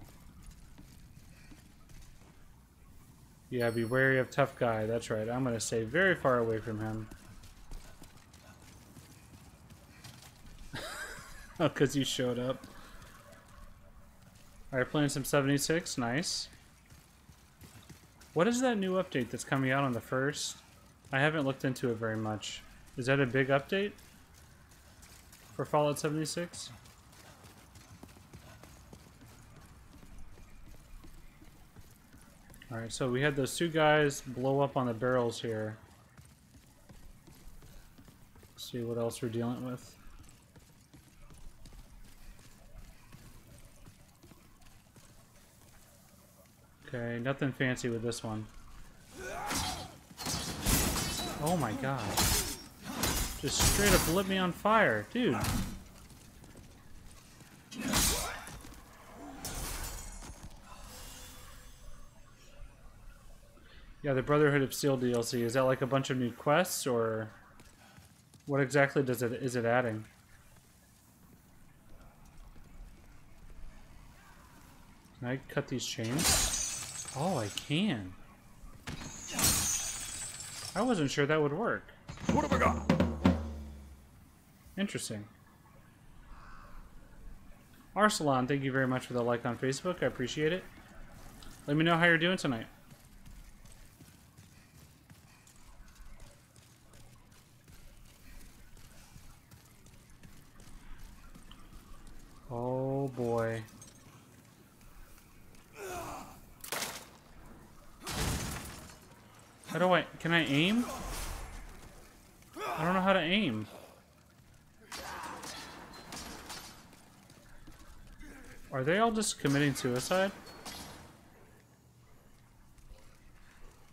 Yeah, be wary of tough guy. That's right. I'm going to stay very far away from him. Oh, because you showed up. Alright, playing some 76. Nice. What is that new update that's coming out on the 1st? I haven't looked into it very much. Is that a big update? For Fallout 76? Alright, so we had those two guys blow up on the barrels here. Let's see what else we're dealing with. Okay, nothing fancy with this one. Oh my god. Just straight up lit me on fire, dude. Yeah, the Brotherhood of Steel DLC. Is that like a bunch of new quests, or what exactly does it is it adding? Can I cut these chains? Oh, I can. I wasn't sure that would work. What have I got? Interesting. Arsalan, thank you very much for the like on Facebook. I appreciate it. Let me know how you're doing tonight. Oh boy. How do I... Can I aim? I don't know how to aim. Are they all just committing suicide?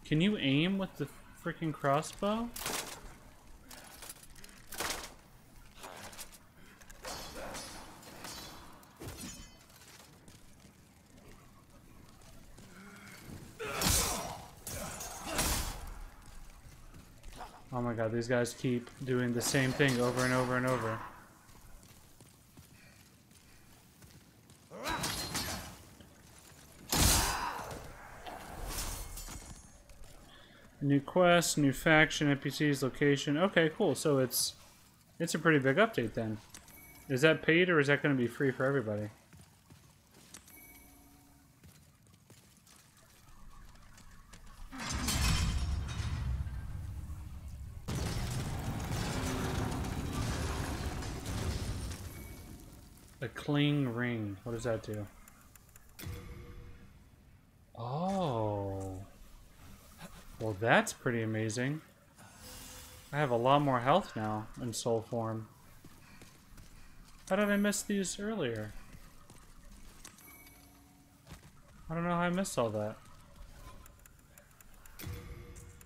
Can you aim with the freaking crossbow? Oh my god, these guys keep doing the same thing over and over and over. New quest, new faction, NPCs, location. Okay, cool. So it's a pretty big update then. Is that paid or is that going to be free for everybody? A cling ring. What does that do? Oh. Well, that's pretty amazing. I have a lot more health now in soul form. How did I miss these earlier? I don't know how I missed all that.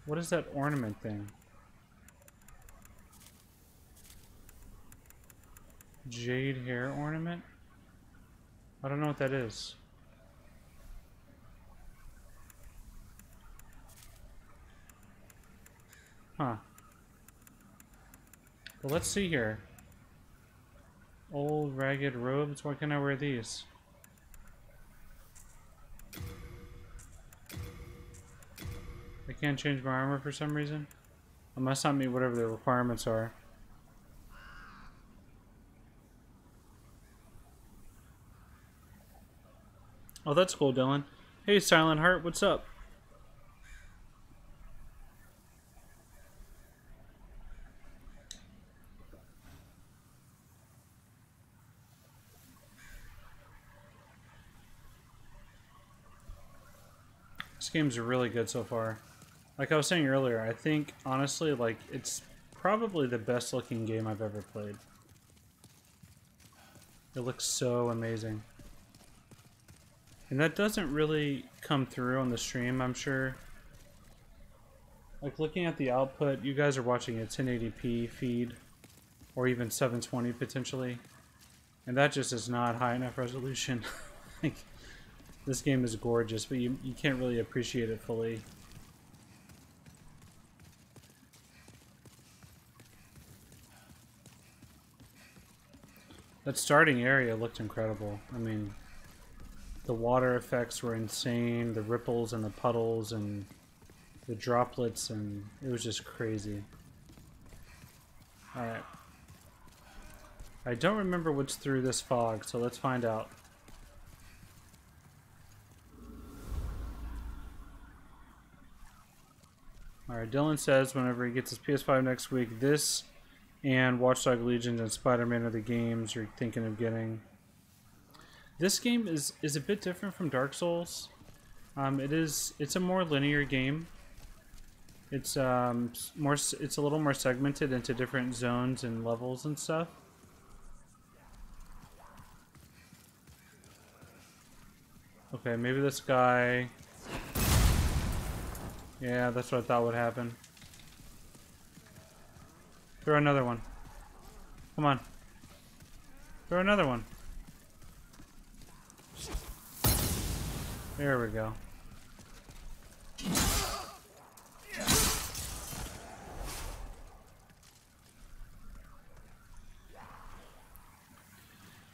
What is that ornament thing? Jade hair ornament? I don't know what that is. Huh. Well, let's see here. Old ragged robes. Why can't I wear these? I can't change my armor for some reason. I must not meet whatever the requirements are. Oh, that's cool, Dylan. Hey, Silent Heart, what's up? This game's really good so far. Like I was saying earlier, I think, honestly, like, it's probably the best looking game I've ever played. It looks so amazing. And that doesn't really come through on the stream, I'm sure. Like, looking at the output, you guys are watching a 1080p feed, or even 720 potentially. And that just is not high enough resolution. Like, this game is gorgeous, but you can't really appreciate it fully. That starting area looked incredible. I mean, the water effects were insane, the ripples and the puddles and the droplets, and it was just crazy. Alright. I don't remember what's through this fog, so let's find out. Alright, Dylan says whenever he gets his PS5 next week, this and Watch Dogs Legion and Spider-Man are the games you're thinking of getting. This game is a bit different from Dark Souls. It's a more linear game. It's a little more segmented into different zones and levels and stuff. Okay, maybe this guy... Yeah, that's what I thought would happen. Throw another one. Come on. Throw another one. There we go.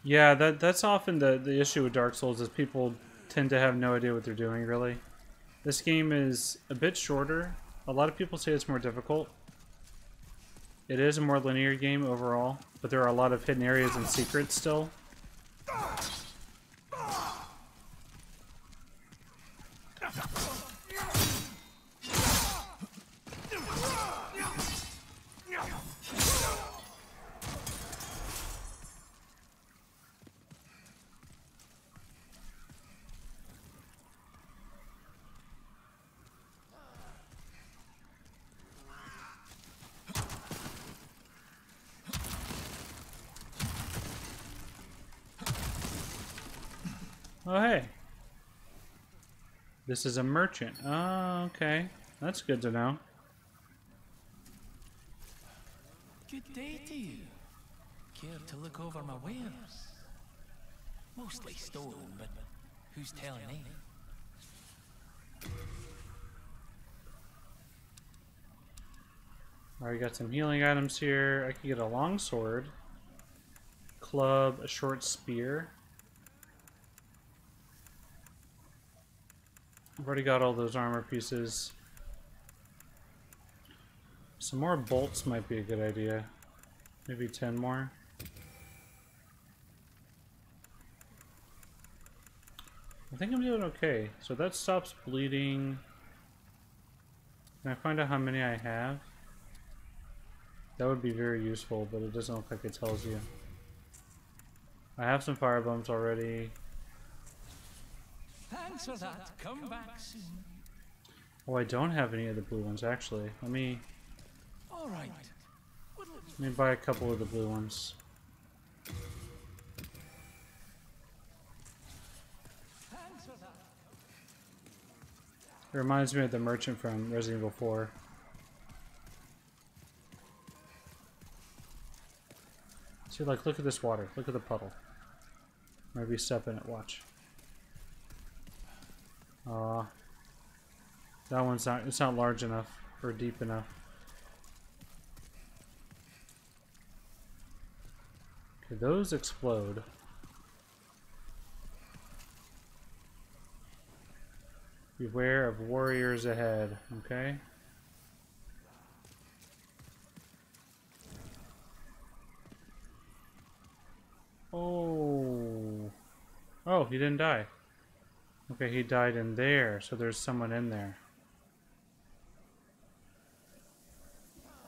Yeah, that's often the issue with Dark Souls is people tend to have no idea what they're doing, really. This game is a bit shorter. A lot of people say it's more difficult. It is a more linear game overall, but there are a lot of hidden areas and secrets still. Oh, hey. This is a merchant. Oh, okay. That's good to know. Good day to you. Care to look over my wares? Mostly stolen, but who's telling me? Alright, we got some healing items here. I could get a longsword, club, a short spear. I've already got all those armor pieces. Some more bolts might be a good idea. Maybe 10 more. I think I'm doing okay. So that stops bleeding. Can I find out how many I have? That would be very useful, but it doesn't look like it tells you. I have some fire bombs already. Thanks for that. Come back soon. Oh, I don't have any of the blue ones actually. Let me. All right. Let me buy a couple of the blue ones. Thanks for that. It reminds me of the merchant from Resident Evil 4. See, like, look at this water. Look at the puddle. Maybe step in it. Watch. That one's not. It's not large enough or deep enough. Okay, those explode. Beware of warriors ahead. Okay. Oh. Oh, he didn't die. Okay, he died in there, so there's someone in there.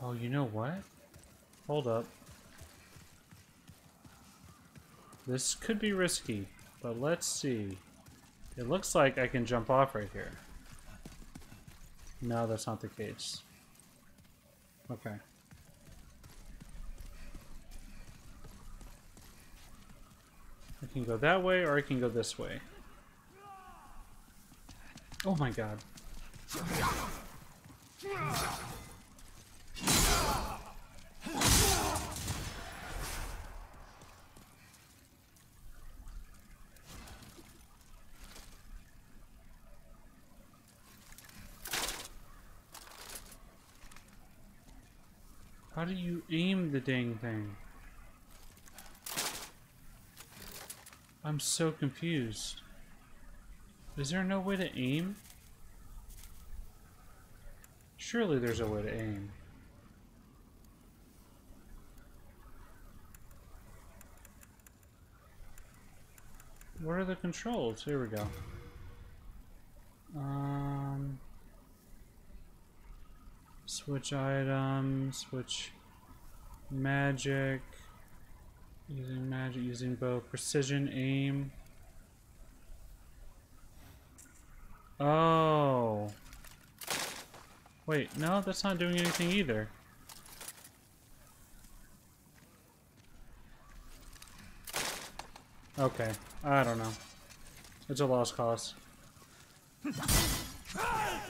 Oh, you know what? Hold up. This could be risky, but let's see. It looks like I can jump off right here. No, that's not the case. Okay. I can go that way, or I can go this way. Oh my god. How do you aim the dang thing? I'm so confused. Is there no way to aim? Surely there's a way to aim. What are the controls? Here we go. Switch items, switch magic. Using magic, using bow, precision, aim. Oh. Wait, no, that's not doing anything either. Okay, I don't know. It's a lost cause. I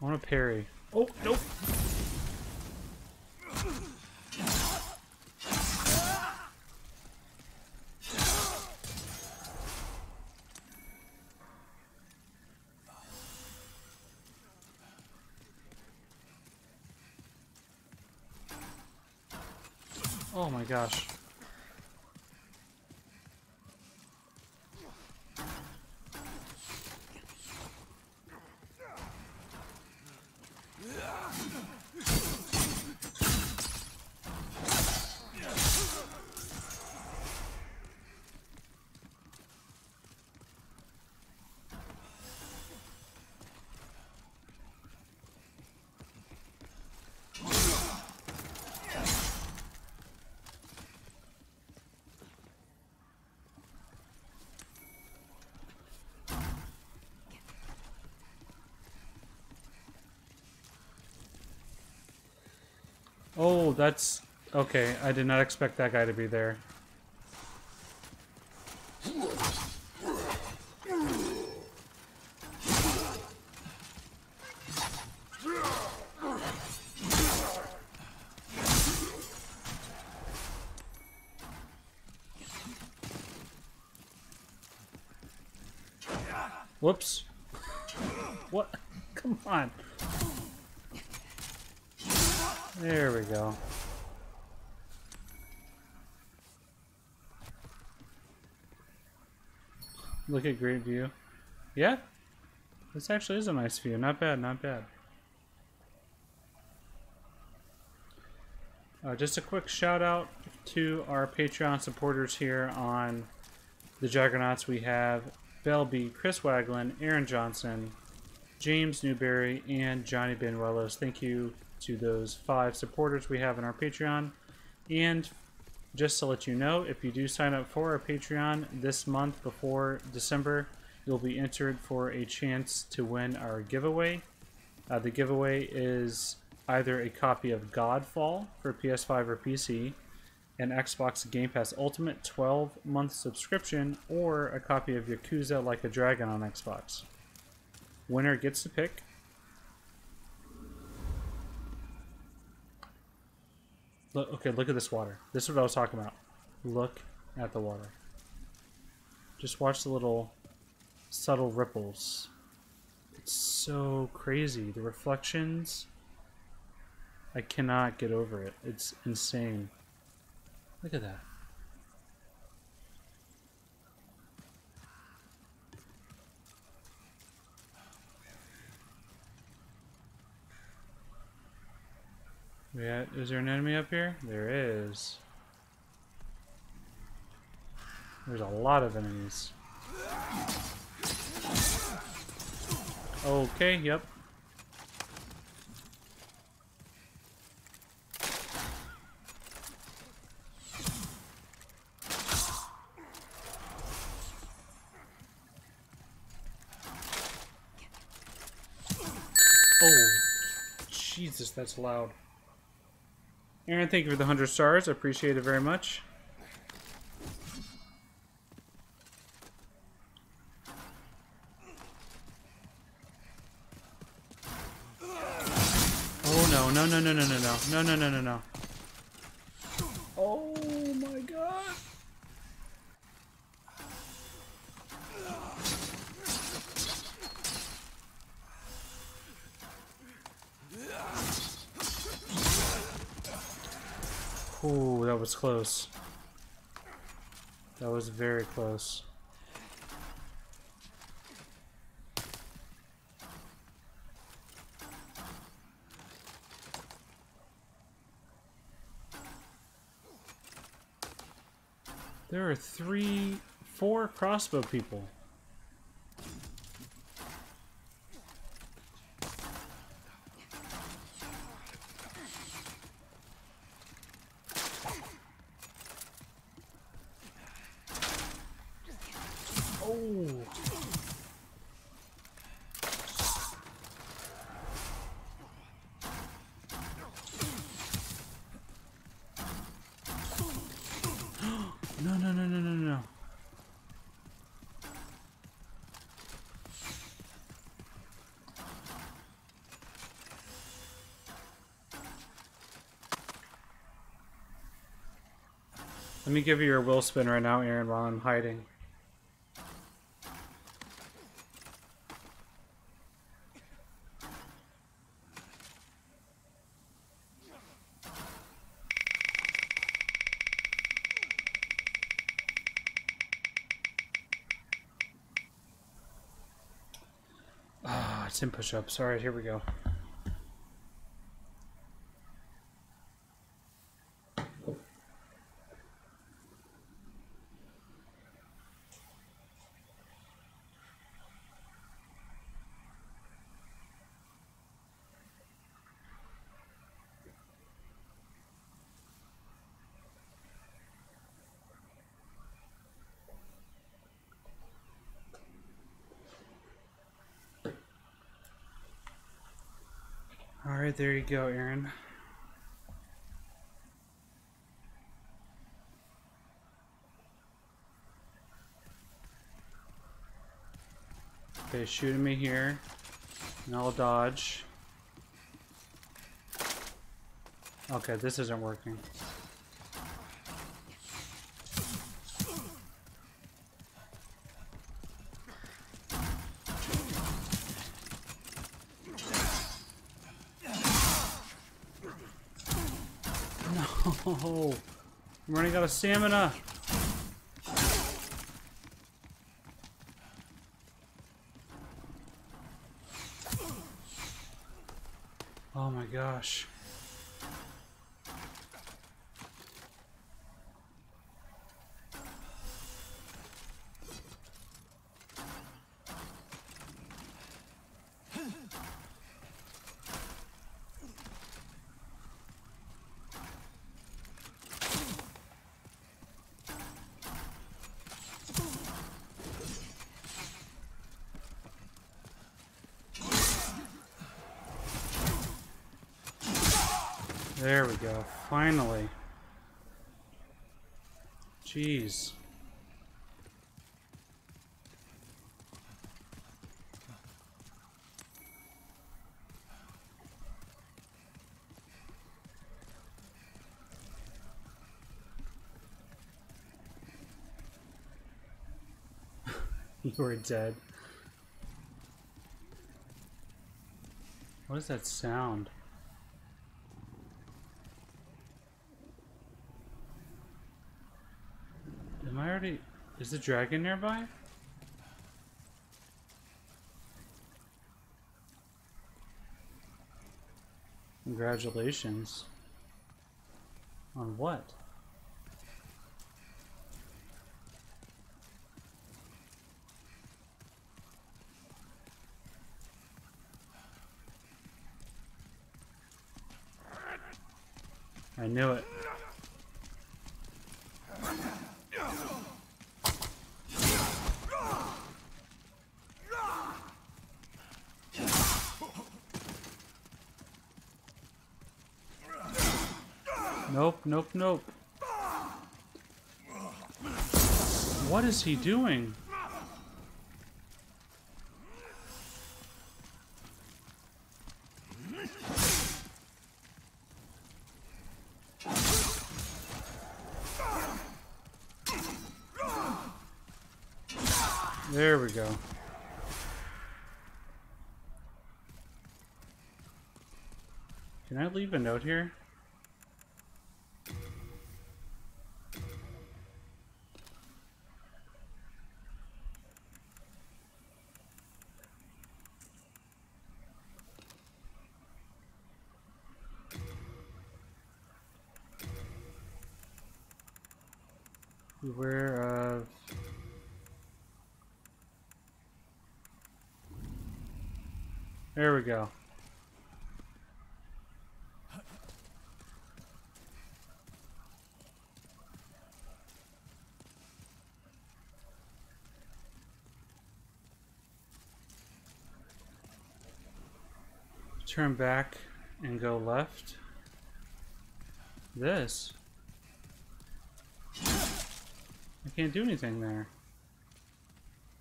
want to parry. Oh, nope. Oh my gosh. Oh, that's Okay, I did not expect that guy to be there. Whoops. What? Come on. There we go. Look at great view. Yeah? This actually is a nice view. Not bad, not bad. Just a quick shout out to our Patreon supporters here on the Jaggernauts. We have Belby, Chris Waglin, Aaron Johnson, James Newberry, and Johnny Benuelos. Thank you to those 5 supporters we have in our Patreon. And just to let you know, if you do sign up for our Patreon this month before December, you'll be entered for a chance to win our giveaway. The giveaway is either a copy of Godfall for PS5 or PC, an Xbox Game Pass Ultimate 12-month subscription, or a copy of Yakuza Like a Dragon on Xbox. Winner gets to pick. Look, okay, look at this water. This is what I was talking about. Look at the water. Just watch the little subtle ripples. It's so crazy. The reflections, I cannot get over it. It's insane. Look at that. Yeah, is there an enemy up here? There is. There's a lot of enemies. Okay, yep. Jesus, that's loud. Aaron, thank you for the 100 stars. I appreciate it very much. Oh no, no, no, no, no, no, no, no, no, no, no, no. Oh my god. Ooh, that was close. That was very close. There are 3, 4 crossbow people. Let me give you your will spin right now, Aaron, while I'm hiding. Ah, 10 push-ups. All right, here we go. All right, there you go, Aaron. Okay, shooting me here, and I'll dodge. Okay, this isn't working. No, I'm running out of stamina. Oh my gosh. There we go, finally. Jeez. You were dead. What is that sound? Is the dragon nearby? Congratulations. On what? I knew it. Nope, nope, nope. What is he doing? There we go. Can I leave a note here? Beware of... There we go. Turn back and go left. This? I can't do anything there.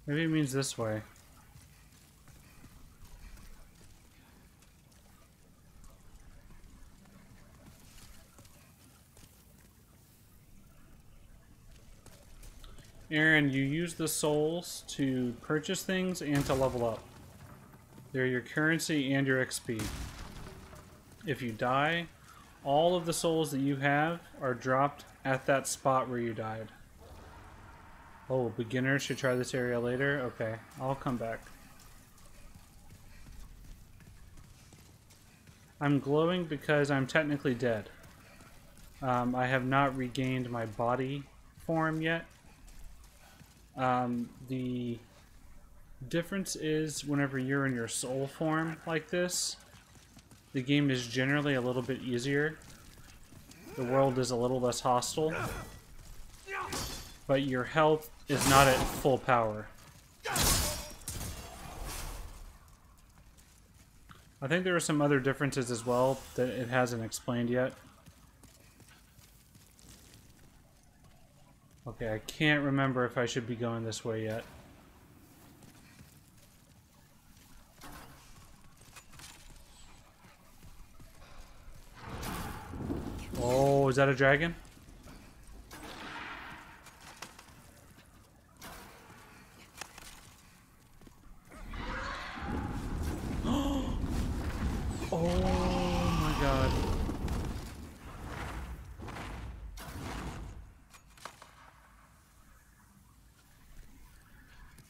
Maybe it means this way. Aaron, you use the souls to purchase things and to level up. They're your currency and your XP. If you die, all of the souls that you have are dropped at that spot where you died. Oh, beginners should try this area later? Okay, I'll come back. I'm glowing because I'm technically dead. I have not regained my body form yet. The difference is whenever you're in your soul form like this, the game is generally a little bit easier. The world is a little less hostile. But your health is not at full power. I think there are some other differences as well that it hasn't explained yet. Okay, I can't remember if I should be going this way yet. was that a dragon?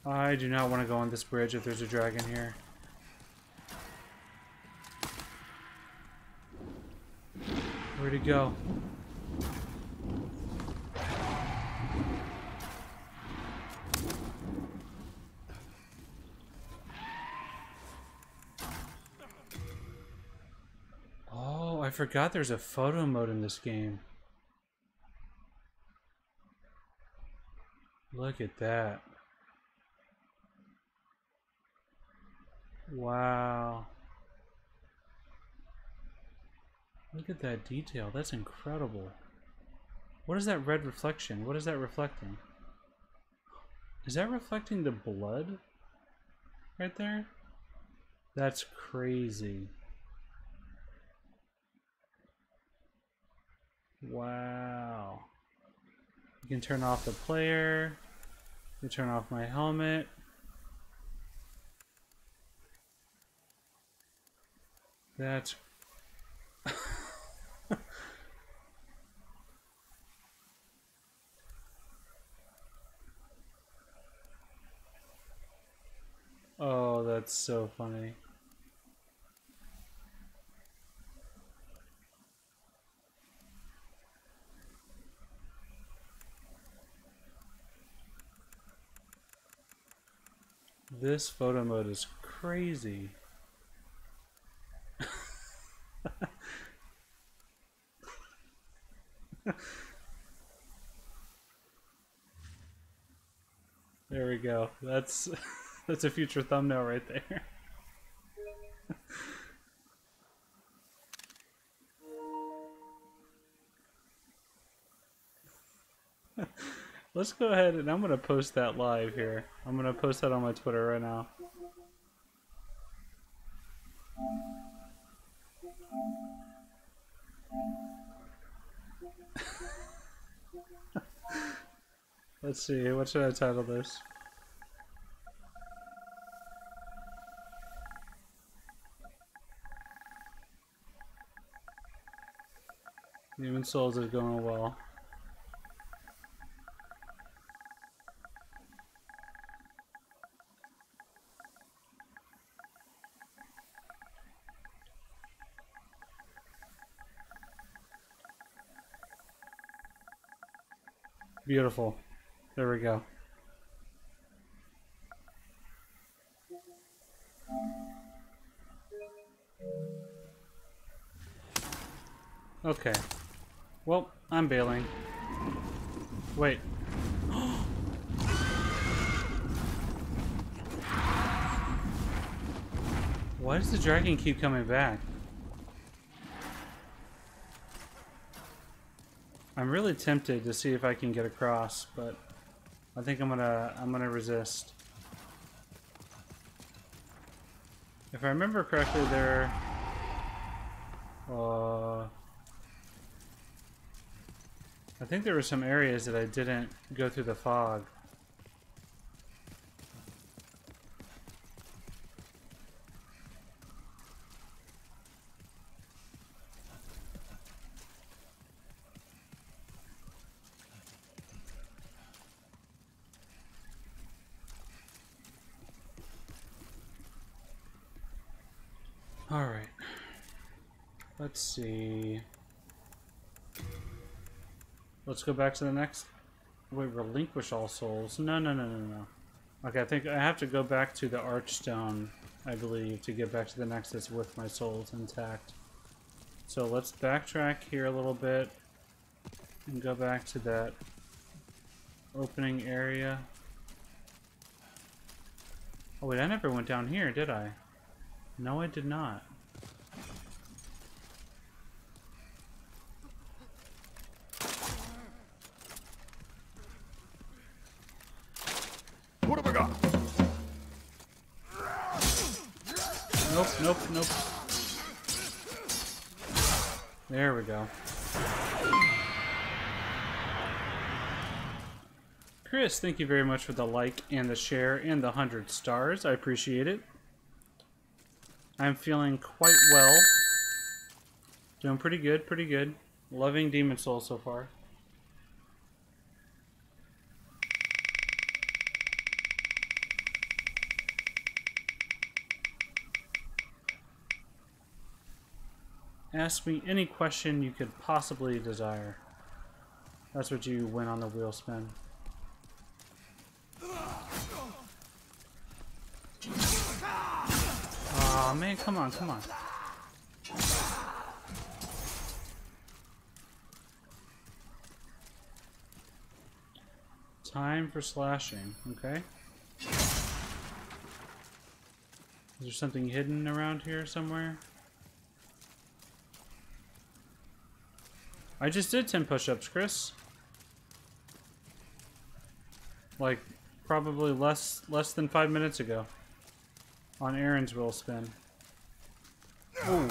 I do not want to go on this bridge if there's a dragon here. Where'd he go? Oh, I forgot there's a photo mode in this game. Look at that. Wow. Look at that detail. That's incredible. What is that red reflection? What is that reflecting? Is that reflecting the blood right there? That's crazy. Wow. You can turn off the player. You can turn off my helmet. That's oh, that's so funny. This photo mode is crazy. There we go. That's a future thumbnail right there. Let's go ahead and I'm gonna post that live here. I'm gonna post that on my Twitter right now. Let's see, what should I title this? Demon's Souls is going well. Beautiful. There we go. Okay. Well, I'm bailing. Wait. Why does the dragon keep coming back? I'm really tempted to see if I can get across, but I think I'm gonna resist. If I remember correctly, there. I think there were some areas that I didn't go through the fog. Let's see. Let's go back to the next. Wait, relinquish all souls. No. Okay, I think I have to go back to the Archstone, I believe, to get back to the Nexus with my souls intact. So let's backtrack here a little bit and go back to that opening area. Oh wait, I never went down here, did I? No, I did not. Nope. There we go. Chris, thank you very much for the like and the share and the 100 stars. I appreciate it. I'm feeling quite well. Doing pretty good, pretty good. Loving Demon Souls so far. Ask me any question you could possibly desire. That's what you win on the wheel spin. Aw, man, come on, come on. Time for slashing, okay. Is there something hidden around here somewhere? I just did 10 push-ups, Chris. Like, probably less than 5 minutes ago. On Aaron's wheel spin. Ooh.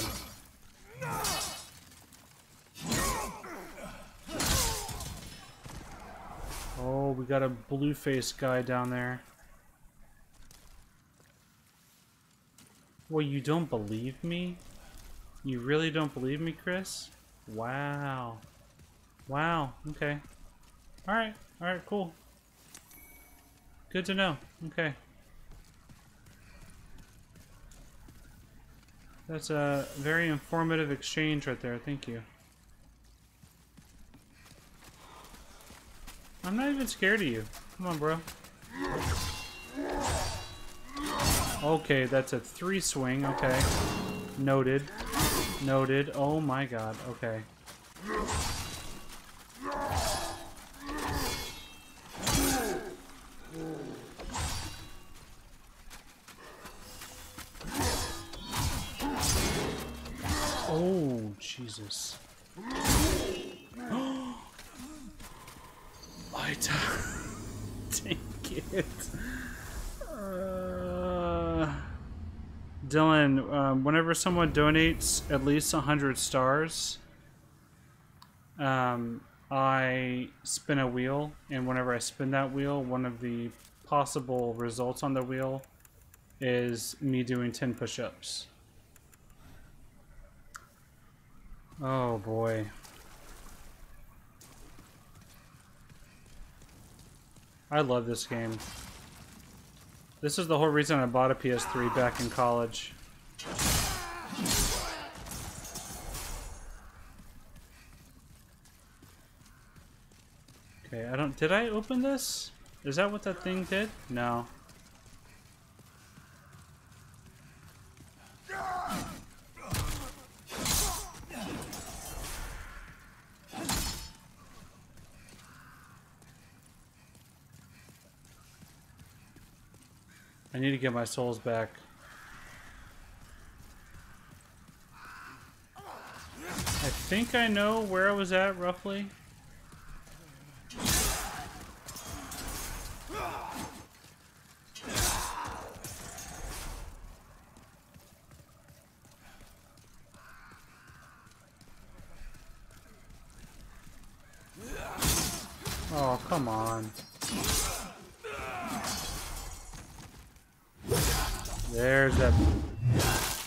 Oh, we got a blue-faced guy down there. Well, you don't believe me? You really don't believe me, Chris? Wow. Wow. Okay. Alright. Alright, cool. Good to know. Okay. That's a very informative exchange right there. Thank you. I'm not even scared of you. Come on, bro. Okay, that's a 3 swing. Okay. Noted. Noted. Oh my god. Okay. Oh, Jesus. I take it. Dylan, whenever someone donates at least 100 stars, I spin a wheel, and whenever I spin that wheel, one of the possible results on the wheel is me doing 10 push-ups. Oh boy. I love this game. This is the whole reason I bought a PS3 back in college. Okay, I don't... Did I open this? Is that what that thing did? No. I need to get my souls back. I think I know where I was at, roughly. Oh, come on. There's that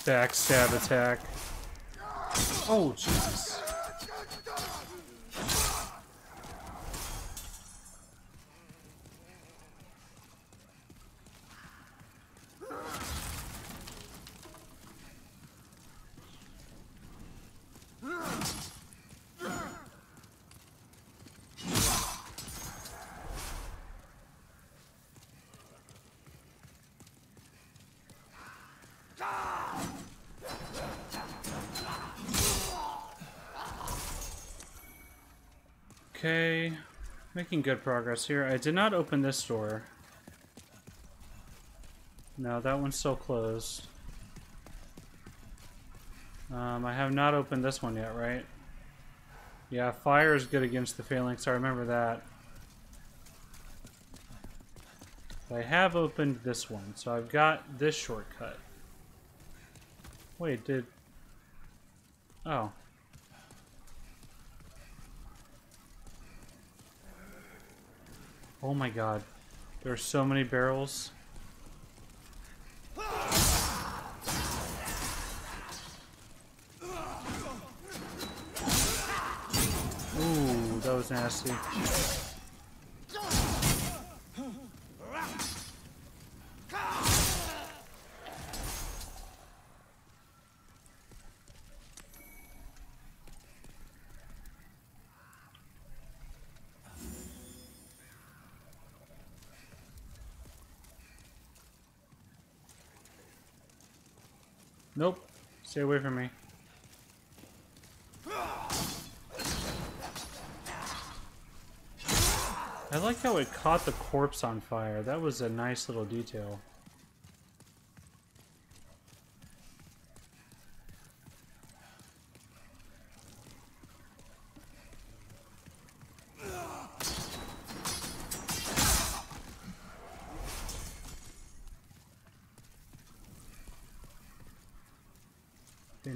backstab attack. Oh, Jesus. Okay, making good progress here. I did not open this door. No, that one's still closed. I have not opened this one yet, right? Yeah, fire is good against the phalanx. I remember that. I have opened this one, so I've got this shortcut. Wait, did... Oh. Oh my god. There are so many barrels. Ooh, that was nasty. Nope. Stay away from me. I like how it caught the corpse on fire. That was a nice little detail.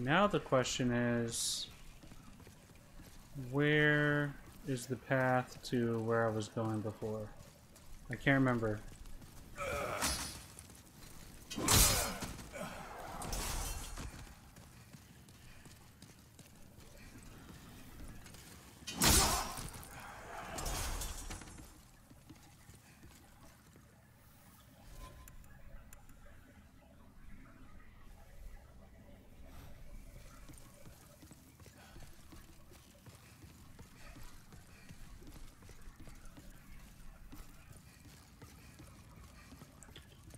Now the question is, where is the path to where I was going before? I can't remember.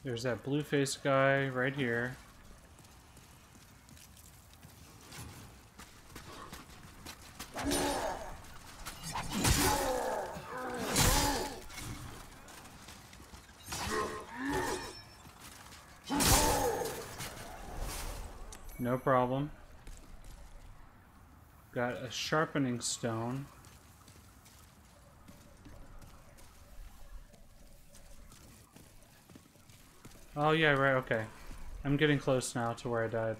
There's that blue-faced guy right here. No problem. Got a sharpening stone. Oh yeah, right, okay. I'm getting close now to where I died.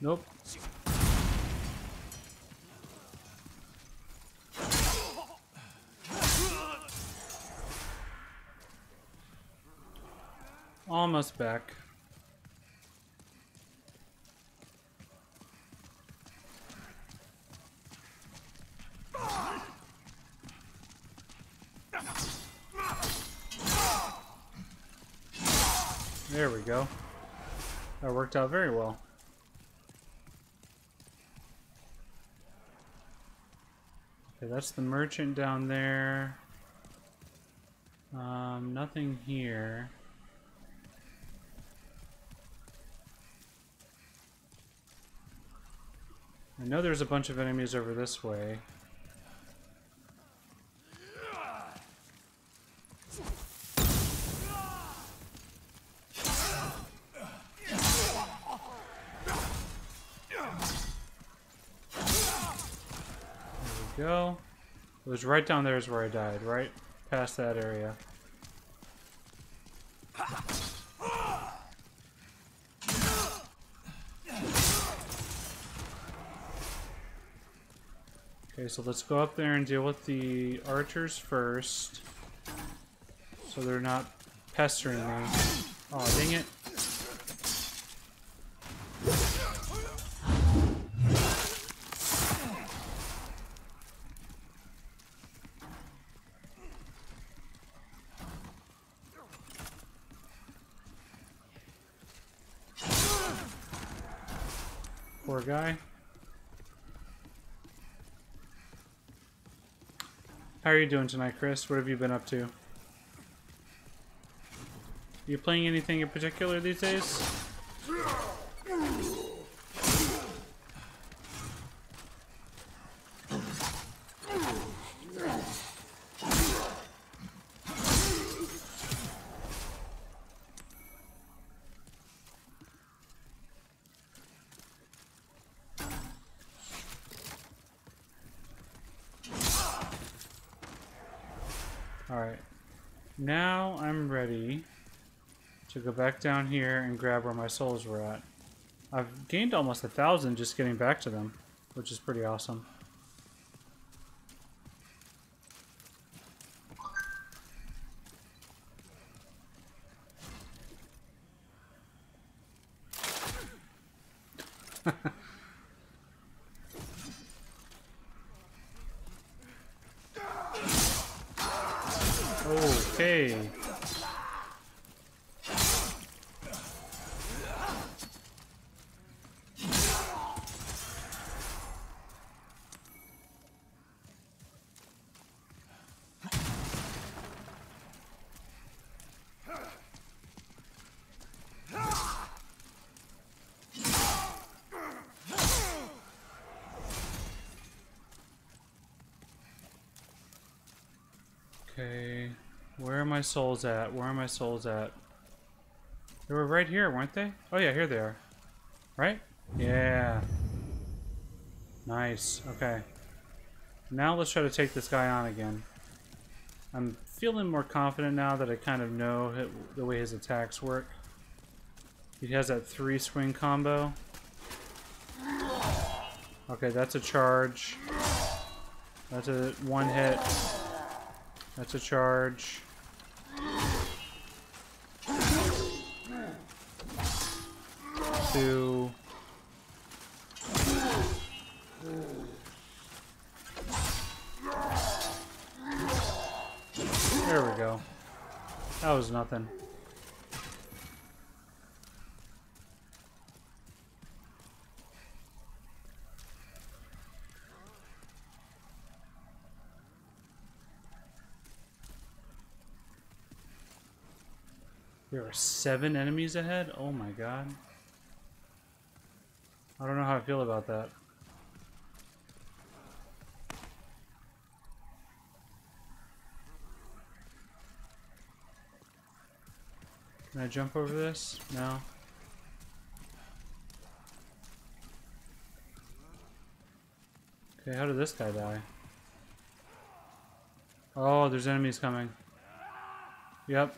Nope. Almost back. There we go. That worked out very well. Okay, that's the merchant down there. Nothing here. I know there's a bunch of enemies over this way. Go. It was right down there is where I died, right past that area. Okay, so let's go up there and deal with the archers first. So they're not pestering me. Oh, dang it. Poor guy. How are you doing tonight, Chris? What have you been up to? Are you playing anything in particular these days? Alright, now I'm ready to go back down here and grab where my souls were at. I've gained almost 1,000 just getting back to them, which is pretty awesome. Okay. Okay, where are my souls at? Where are my souls at? They were right here, weren't they? Oh yeah, here they are. Right? Yeah. Nice, okay. Now let's try to take this guy on again. I'm feeling more confident now that I kind of know the way his attacks work. He has that 3-swing combo. Okay, that's a charge. That's a 1-hit. That's a charge. Two. There we go. That was nothing. There are 7 enemies ahead? Oh my god. I don't know how I feel about that. Can I jump over this? No. Okay, how did this guy die? Oh, there's enemies coming. Yep.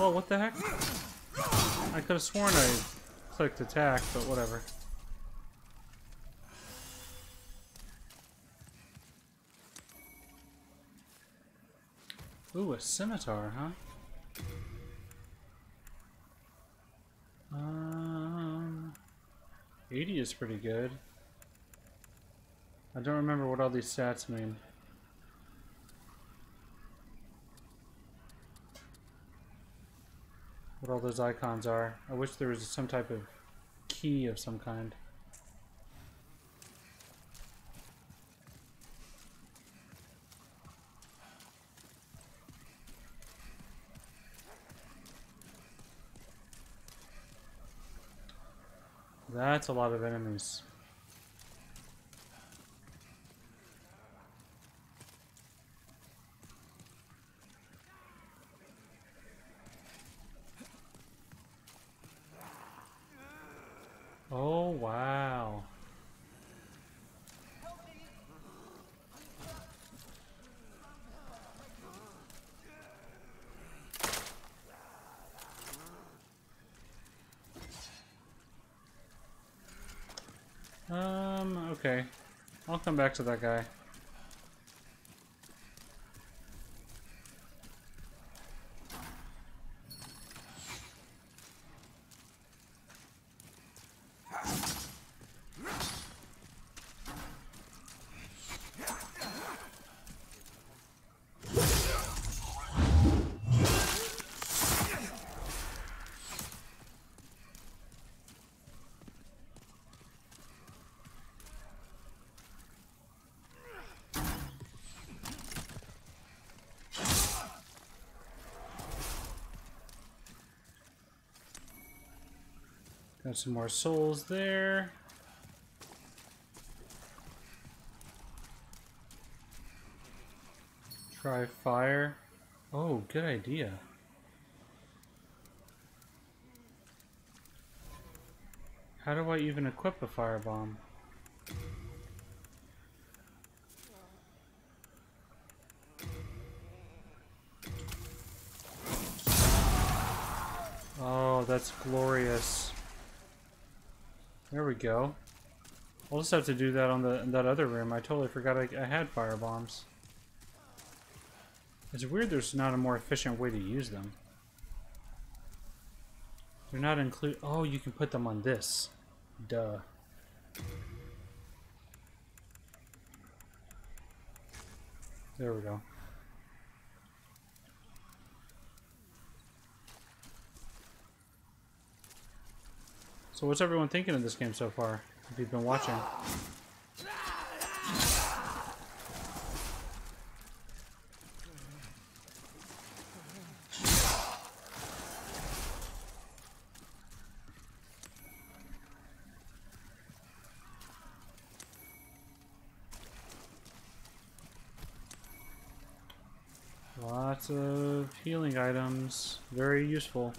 Oh, what the heck? I could have sworn I clicked attack, but whatever. Ooh, a scimitar, huh? Um, 80 is pretty good. I don't remember what all these stats mean. What all those icons are. I wish there was some type of key of some kind. That's a lot of enemies. Oh, wow. Okay. I'll come back to that guy. Got some more souls there. Try fire. Oh, good idea. How do I even equip a firebomb? Oh, that's glorious. There we go. We'll just have to do that on the in that other room. I totally forgot I had firebombs. It's weird there's not a more efficient way to use them. They're not included. Oh, you can put them on this. Duh. There we go. So what's everyone thinking of this game so far, if you've been watching? Lots of healing items, very useful.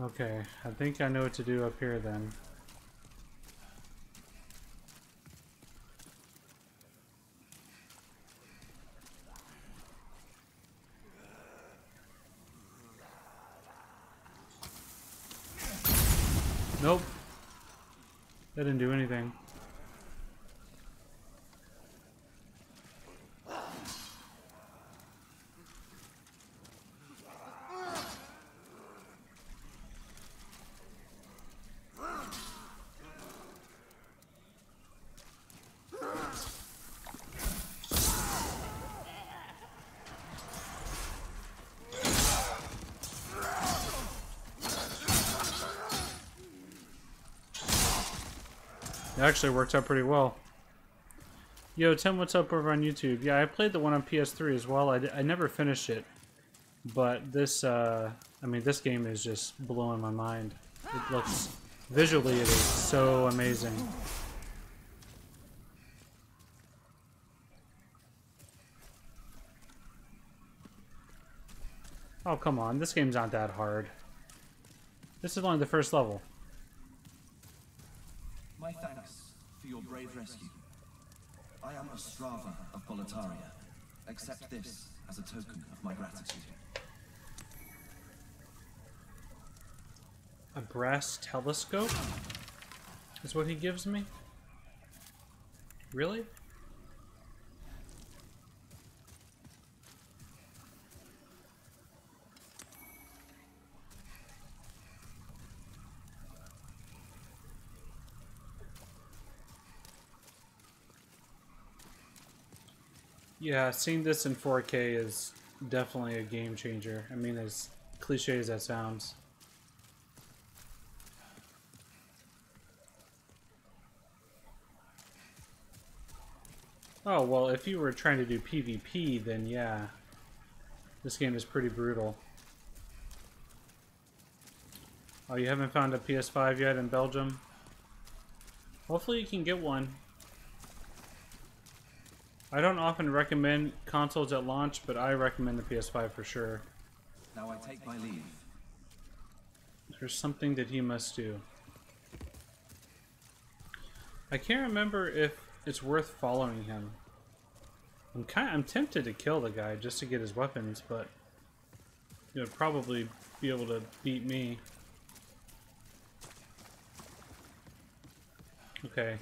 Okay, I think I know what to do up here then. Nope. That didn't do anything. It actually worked out pretty well. Yo, Tim, what's up over on YouTube? Yeah, I played the one on PS3 as well. I never finished it, but this, I mean, this game is just blowing my mind. It looks, visually, it is so amazing. Oh, come on. This game's not that hard. This is only the first level. My thanks for your brave rescue. I am Ostrava of Boletaria. Accept this as a token of my gratitude. A brass telescope is what he gives me? Really? Yeah, seeing this in 4K is definitely a game changer. I mean, as cliche as that sounds. Oh, well, if you were trying to do PvP, then yeah. This game is pretty brutal. Oh, you haven't found a PS5 yet in Belgium? Hopefully you can get one. I don't often recommend consoles at launch, but I recommend the PS5 for sure. Now I take my leave. There's something that he must do. I can't remember if it's worth following him. I'm tempted to kill the guy just to get his weapons, but he'll probably be able to beat me. Okay.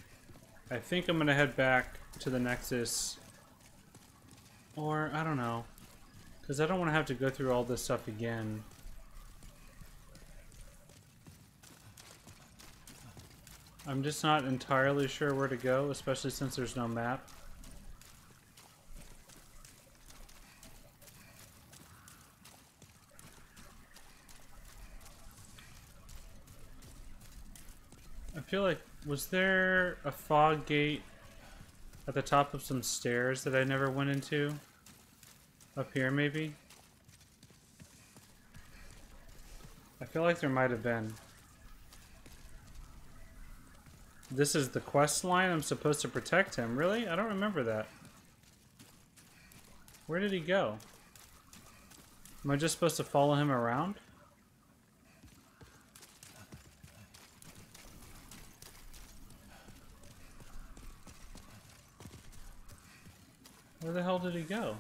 I think I'm gonna head back to the Nexus, or I don't know, because I don't want to have to go through all this stuff again. I'm just not entirely sure where to go, especially since there's no map. I feel like, was there a fog gate at the top of some stairs that I never went into? Up here, maybe? I feel like there might have been. This is the quest line? I'm supposed to protect him. Really? I don't remember that. Where did he go? Am I just supposed to follow him around? Where the hell did he go?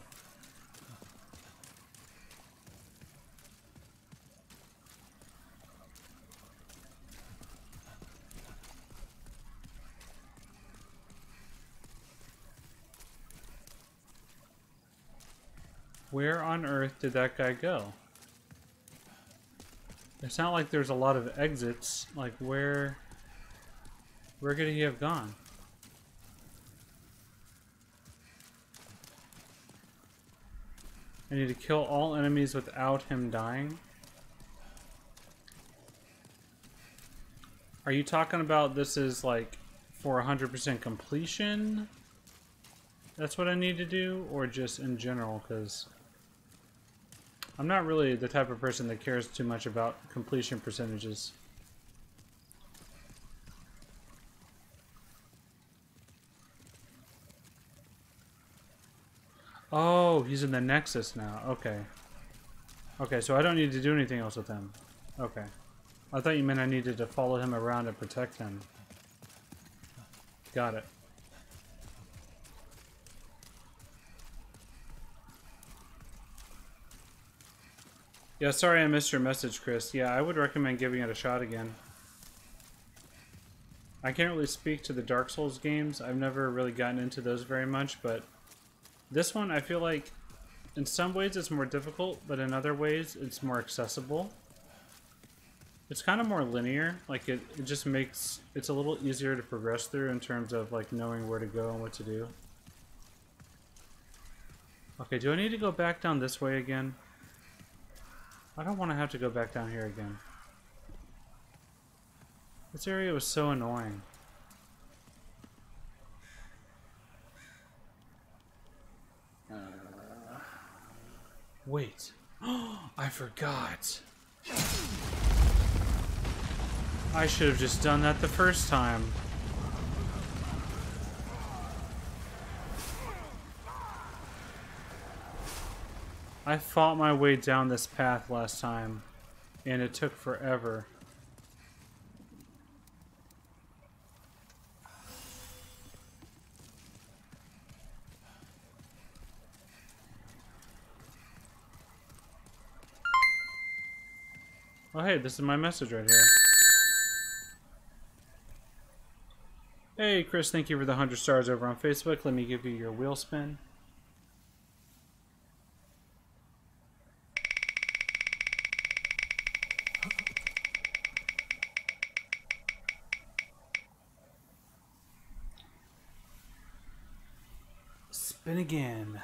Where on earth did that guy go? It's not like there's a lot of exits. Like, where could he have gone? I need to kill all enemies without him dying. Are you talking about this is like for 100% completion? That's what I need to do, or just in general? Because I'm not really the type of person that cares too much about completion percentages. Oh, he's in the Nexus now. Okay. Okay, so I don't need to do anything else with him. Okay. I thought you meant I needed to follow him around and protect him. Got it. Yeah, sorry I missed your message, Chris. Yeah, I would recommend giving it a shot again. I can't really speak to the Dark Souls games. I've never really gotten into those very much, but this one, I feel like in some ways it's more difficult, but in other ways it's more accessible. It's kind of more linear. Like, it just makes... It's a little easier to progress through in terms of, like, knowing where to go and what to do. Okay, do I need to go back down this way again? I don't want to have to go back down here again. This area was so annoying. Wait. I forgot. I should have just done that the first time. I fought my way down this path last time, and it took forever. Oh hey, this is my message right here. Hey Chris, thank you for the 100 stars over on Facebook. Let me give you your wheel spin. Spin again.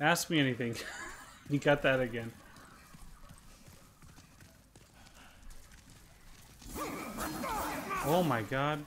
Ask me anything. You got that again. Oh my god.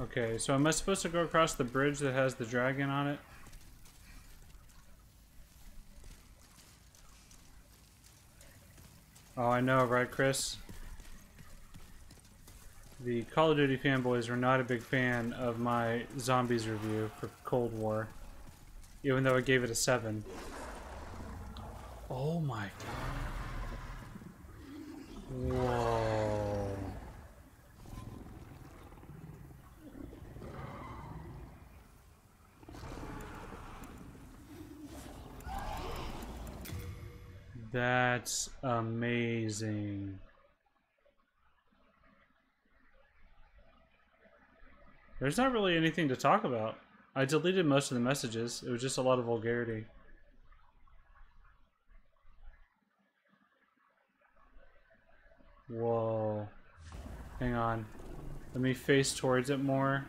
Okay, so am I supposed to go across the bridge that has the dragon on it? Oh, I know, right, Chris? The Call of Duty fanboys were not a big fan of my Zombies review for Cold War, even though I gave it a 7. Oh my god. Whoa. That's amazing. There's not really anything to talk about. I deleted most of the messages. It was just a lot of vulgarity. Whoa. Hang on. Let me face towards it more.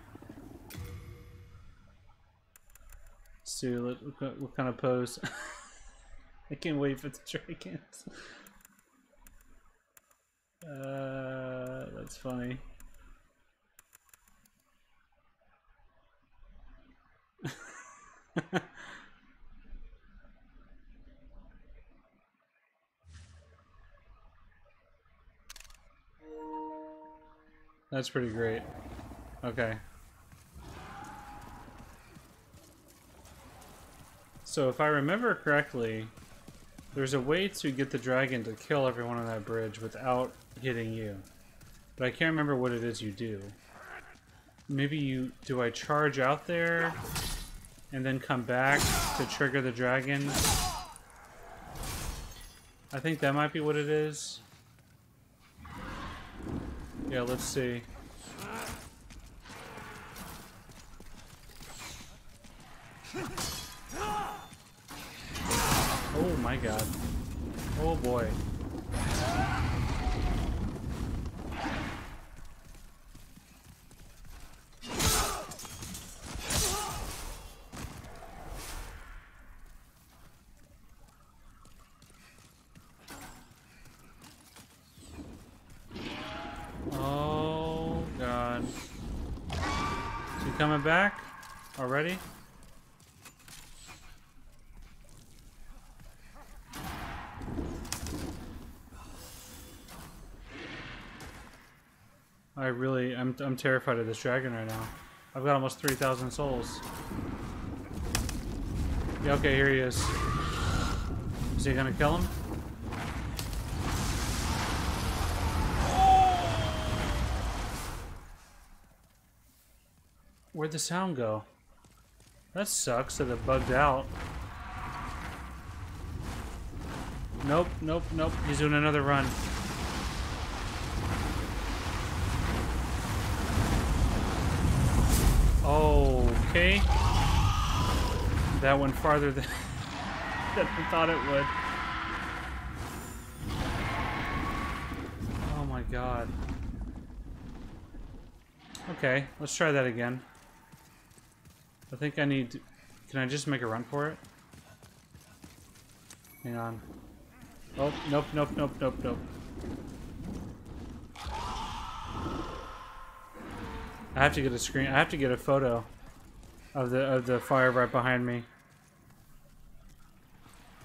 So what kind of pose? I can't wait for the dragons. That's funny. That's pretty great. Okay. So if I remember correctly, there's a way to get the dragon to kill everyone on that bridge without hitting you. But I can't remember what it is you do. Maybe you... do I charge out there and then come back to trigger the dragon? I think that might be what it is. Yeah, let's see. Oh my god. Oh boy. Coming back already? I'm terrified of this dragon right now. I've got almost 3,000 souls. Yeah, okay, here he is. Is he gonna kill him? Where'd the sound go? That sucks that it bugged out. Nope, nope, nope. He's doing another run. Okay. That went farther than I thought it would. Oh my god. Okay, let's try that again. I think I need to, can I just make a run for it? Hang on. Oh, nope, nope, nope, nope, nope. I have to get a screen, I have to get a photo of the fire right behind me.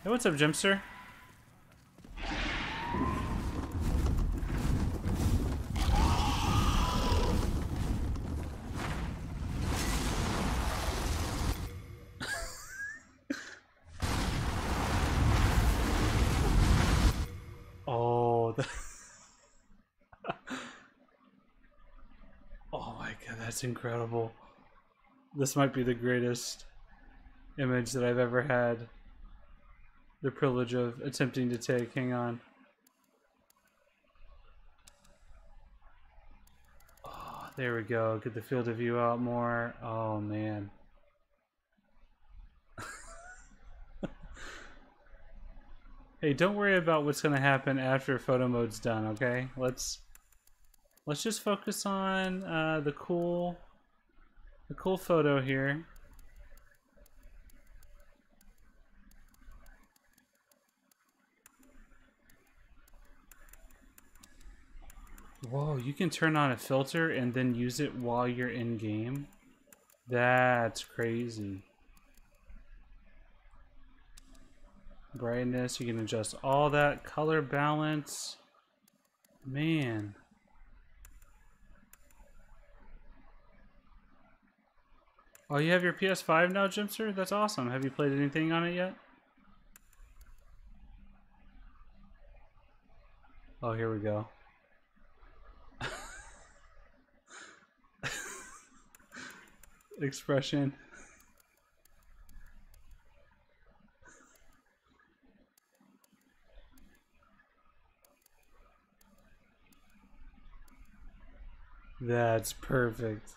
Hey, what's up, Jimster? That's incredible. This might be the greatest image that I've ever had the privilege of attempting to take. Hang on. Oh, there we go. Get the field of view out more. Oh, man. Hey, don't worry about what's going to happen after photo mode's done, okay? Let's just focus on the cool photo here. Whoa, you can turn on a filter and then use it while you're in game. That's crazy. Brightness, you can adjust all that. Color balance. Man. Oh, you have your PS5 now, Jimster? That's awesome. Have you played anything on it yet? Oh, here we go. Expression. That's perfect.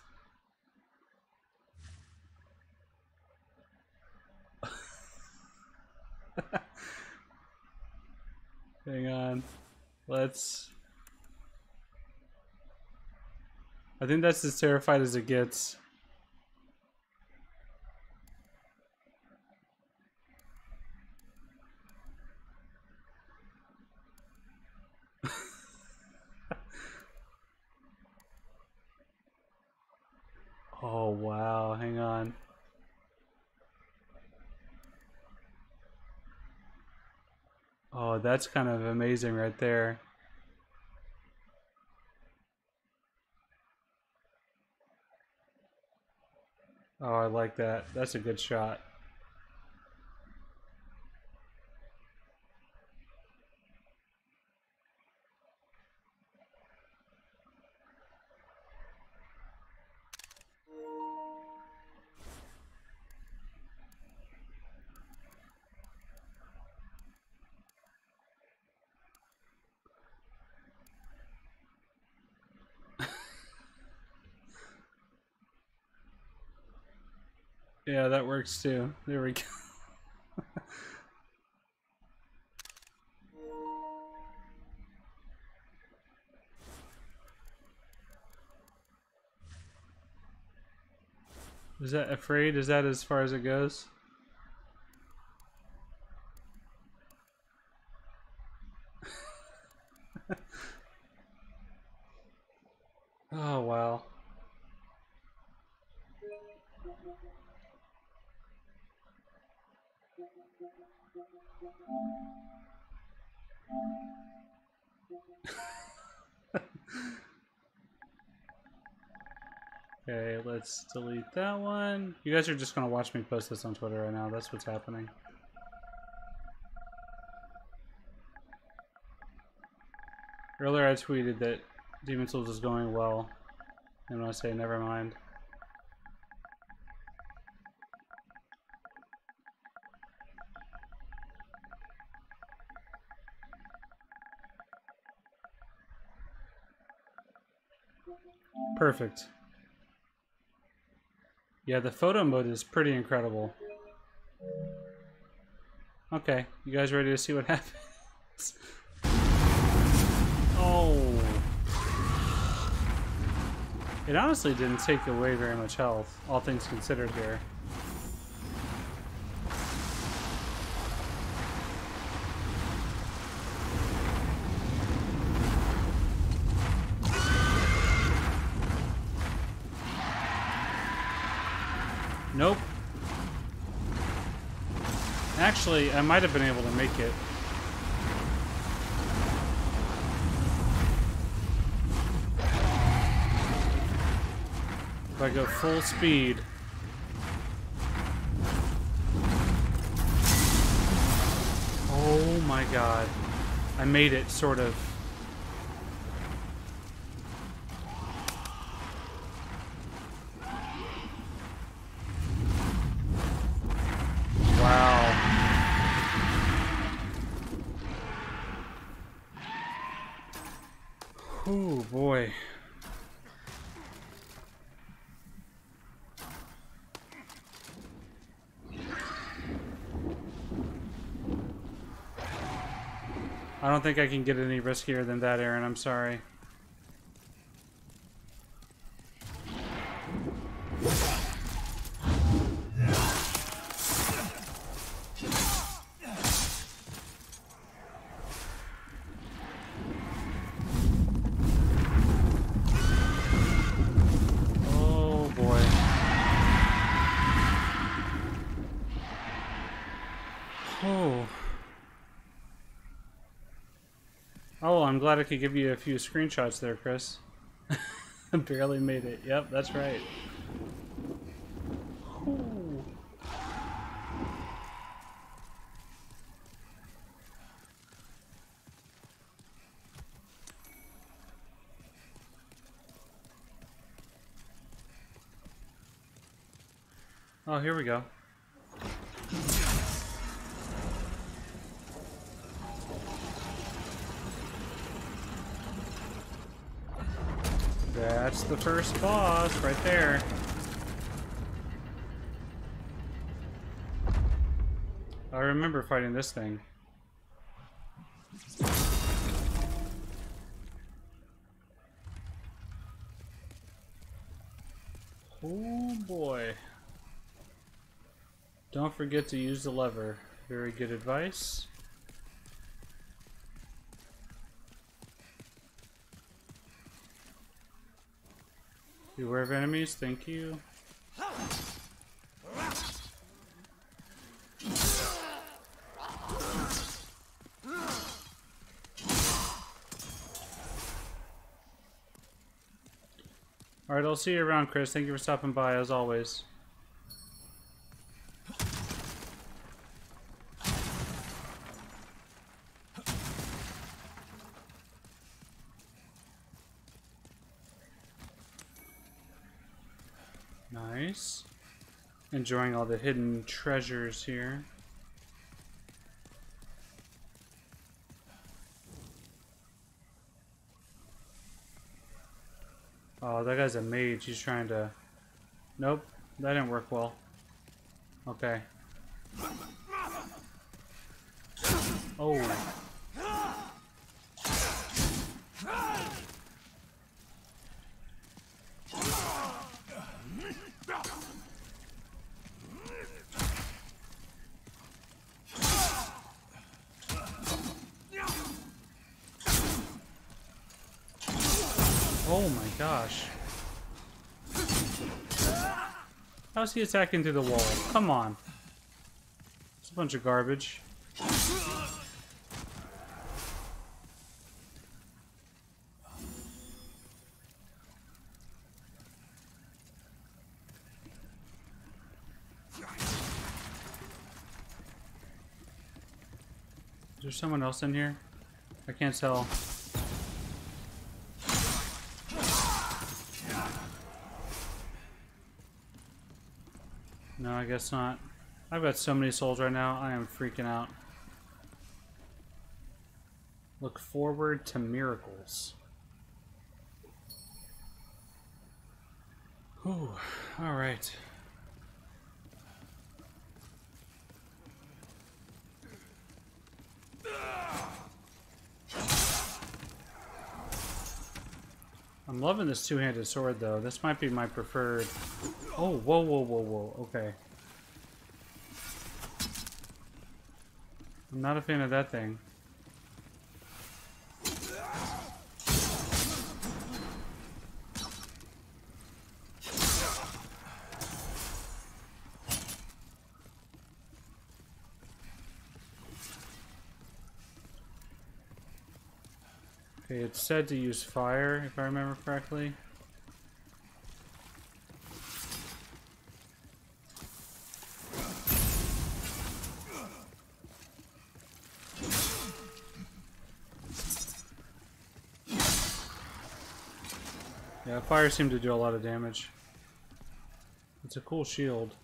Hang on. Let's... I think that's as terrified as it gets. Oh, wow. Hang on. Oh, that's kind of amazing right there. Oh, I like that. That's a good shot. Yeah, that works too. There we go. Is that afraid? Is that as far as it goes? Oh, wow. Okay, let's delete that one. You guys are just gonna watch me post this on Twitter right now. That's what's happening. Earlier I tweeted that Demon's Souls is going well, and I say never mind. Perfect. Yeah, the photo mode is pretty incredible. Okay, you guys ready to see what happens? Oh. It honestly didn't take away very much health, all things considered here. Nope. Actually, I might have been able to make it. If I go full speed. Oh my god. I made it, sort of. I don't think I can get any riskier than that, Aaron. I'm sorry. I'm glad I could give you a few screenshots there, Chris. Barely made it. Yep, that's right. Ooh. Oh, here we go. That's the first boss right there. I remember fighting this thing. Oh boy. Don't forget to use the lever. Very good advice. Beware of enemies, thank you. Alright, I'll see you around, Chris. Thank you for stopping by, as always. Nice. Enjoying all the hidden treasures here. Oh, that guy's a mage. He's trying to... Nope. That didn't work well. Okay. Oh. Gosh. How's he attacking through the wall? Come on. It's a bunch of garbage. Is there someone else in here? I can't tell. No, I guess not. I've got so many souls right now, I am freaking out. Look forward to miracles. Whew, alright. I'm loving this two-handed sword, though. This might be my preferred... Oh, whoa, whoa, whoa, whoa. Okay. I'm not a fan of that thing. Okay, it's said to use fire, if I remember correctly. Yeah, fire seemed to do a lot of damage. It's a cool shield.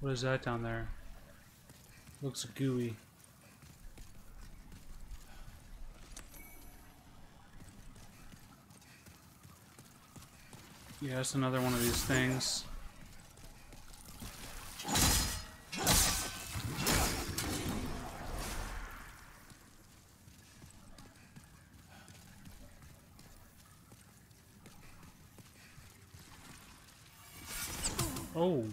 What is that down there? Looks gooey. Yeah, it's another one of these things. Oh.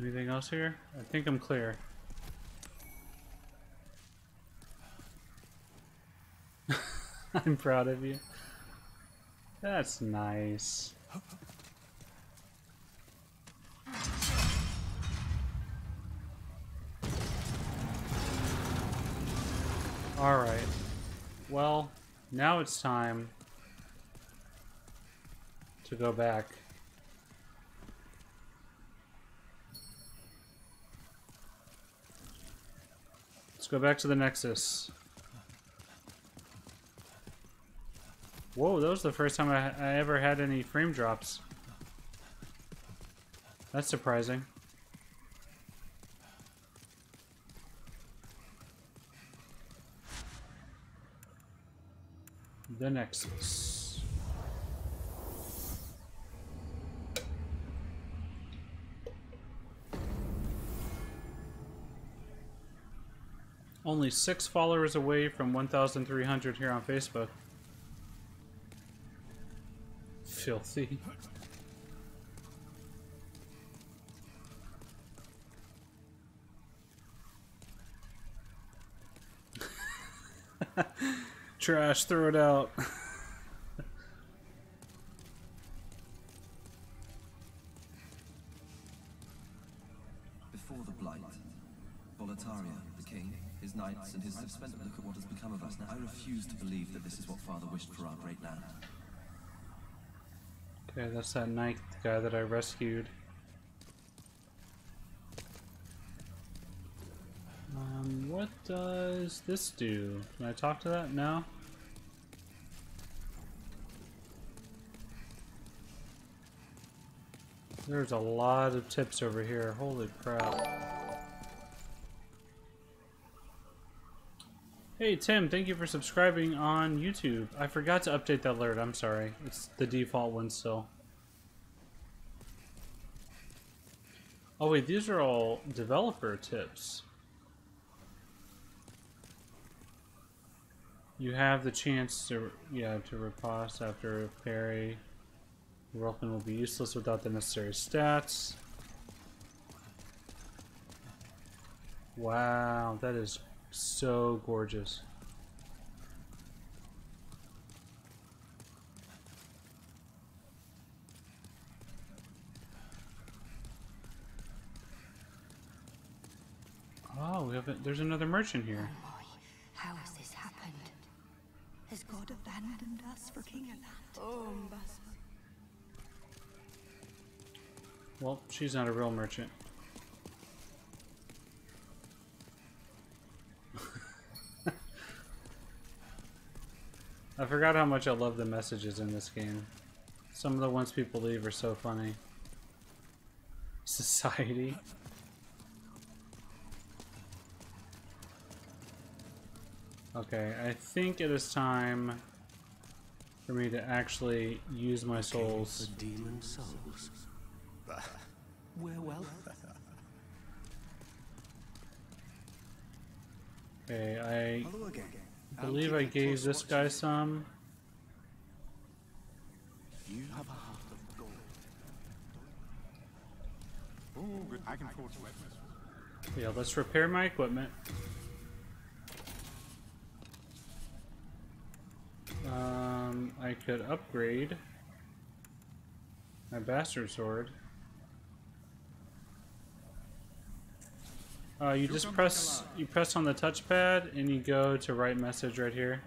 Anything else here? I think I'm clear. I'm proud of you. That's nice. Alright, well, now it's time to go back. Let's go back to the Nexus. Whoa, that was the first time I ever had any frame drops. That's surprising. The Nexus. Only 6 followers away from 1,300 here on Facebook. Filthy. Trash, throw it out. Before the blight, Boletaria, the king, his knights, and his suspended look at what has become of us. Now I refuse to believe that this is what Father wished for our great land. Okay, that's that ninth guy that I rescued. What does this do? Can I talk to that? No? There's a lot of tips over here. Holy crap. Hey Tim, thank you for subscribing on YouTube. I forgot to update that alert. I'm sorry. It's the default one still. Oh wait, these are all developer tips. You have the chance to, to riposte after a parry. Your weapon will be useless without the necessary stats. Wow, that is so gorgeous. Oh, we have a, there's another merchant here. Has God abandoned us for King Allant? Oh, well, she's not a real merchant. I forgot how much I love the messages in this game. Some of the ones people leave are so funny. Society. Okay, I think it is time for me to actually use my souls. The Demon Souls. We're well. Okay, I believe I gave this guy some. You have a heart of gold. Oh, good. I can afford weapons. Yeah, let's repair my equipment. I could upgrade my bastard sword. You just press, you press on the touchpad and you go to write message right here.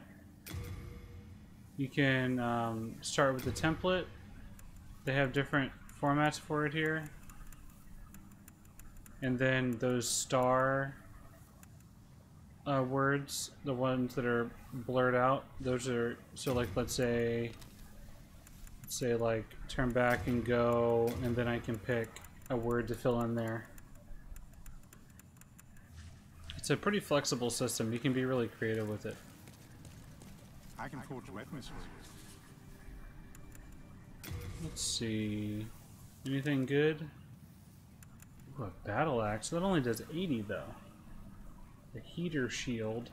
You can start with the template. They have different formats for it here. And then those star words, the ones that are blurred out, those are, so like let's say like turn back and go, and then I can pick a word to fill in there. It's a pretty flexible system. You can be really creative with it. I can forge weapons. Let's see, anything good? Ooh, a battle axe. That only does 80 though. The heater shield.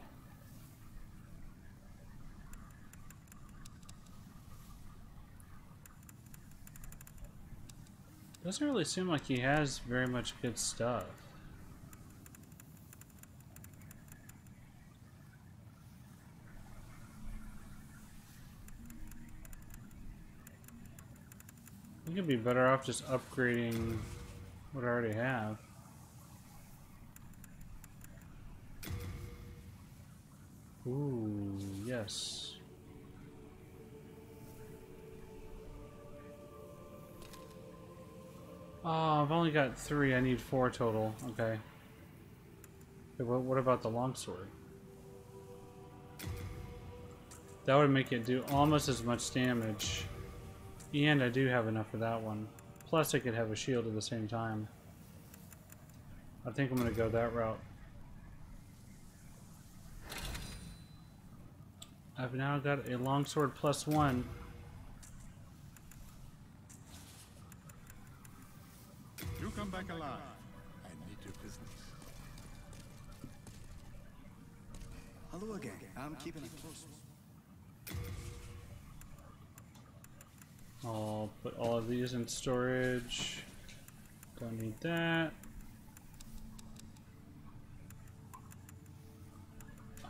Doesn't really seem like he has very much good stuff. We could be better off just upgrading what I already have. Ooh, yes. Oh, I've only got 3. I need 4 total. Okay. What about the longsword? That would make it do almost as much damage. And I do have enough for that one. Plus I could have a shield at the same time. I think I'm going to go that route. I've now got a longsword plus 1. You come back alive. I need your business. Hello again. I'm keeping it close. I'll put all of these in storage. Don't need that.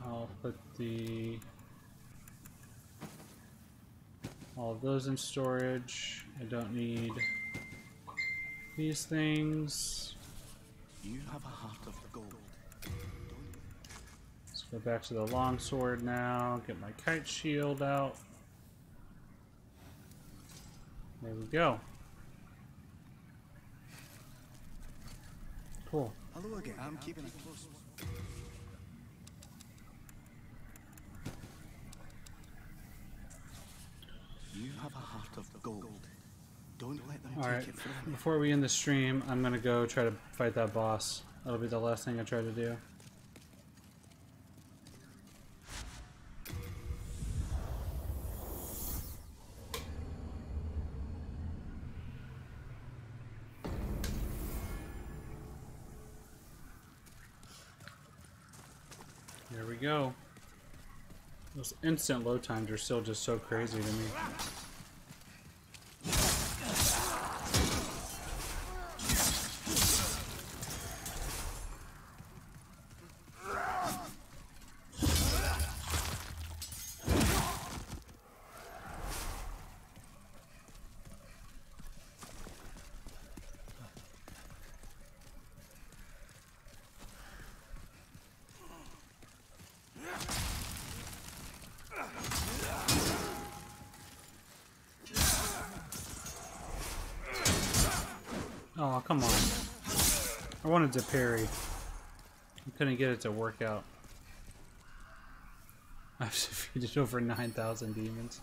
I'll put the all of those in storage. I don't need these things. You have a heart of gold. Let's go back to the longsword now. Get my kite shield out. There we go. Cool. Hello again. I'm keeping it close. You have a heart of gold. Don't let them All right. Take it from you. Before we end the stream, I'm gonna go try to fight that boss. That'll be the last thing I try to do. There we go. Those instant load times are still just so crazy to me. Oh, come on. I wanted to parry. I couldn't get it to work out. I've defeated over 9,000 demons.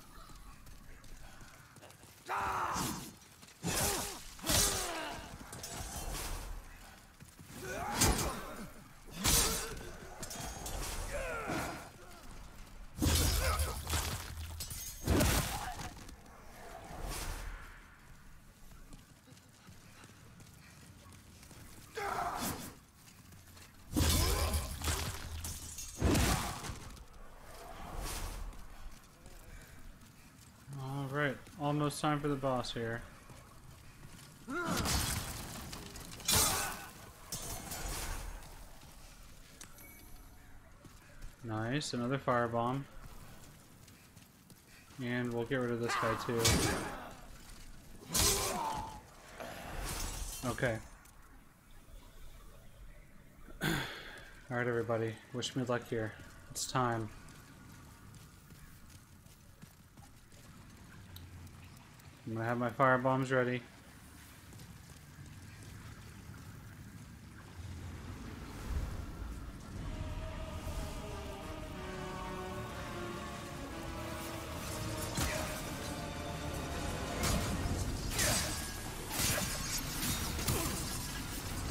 Almost time for the boss here. Nice, another firebomb. And we'll get rid of this guy too. Okay. Alright everybody, wish me luck here. It's time. I'm gonna have my fire bombs ready.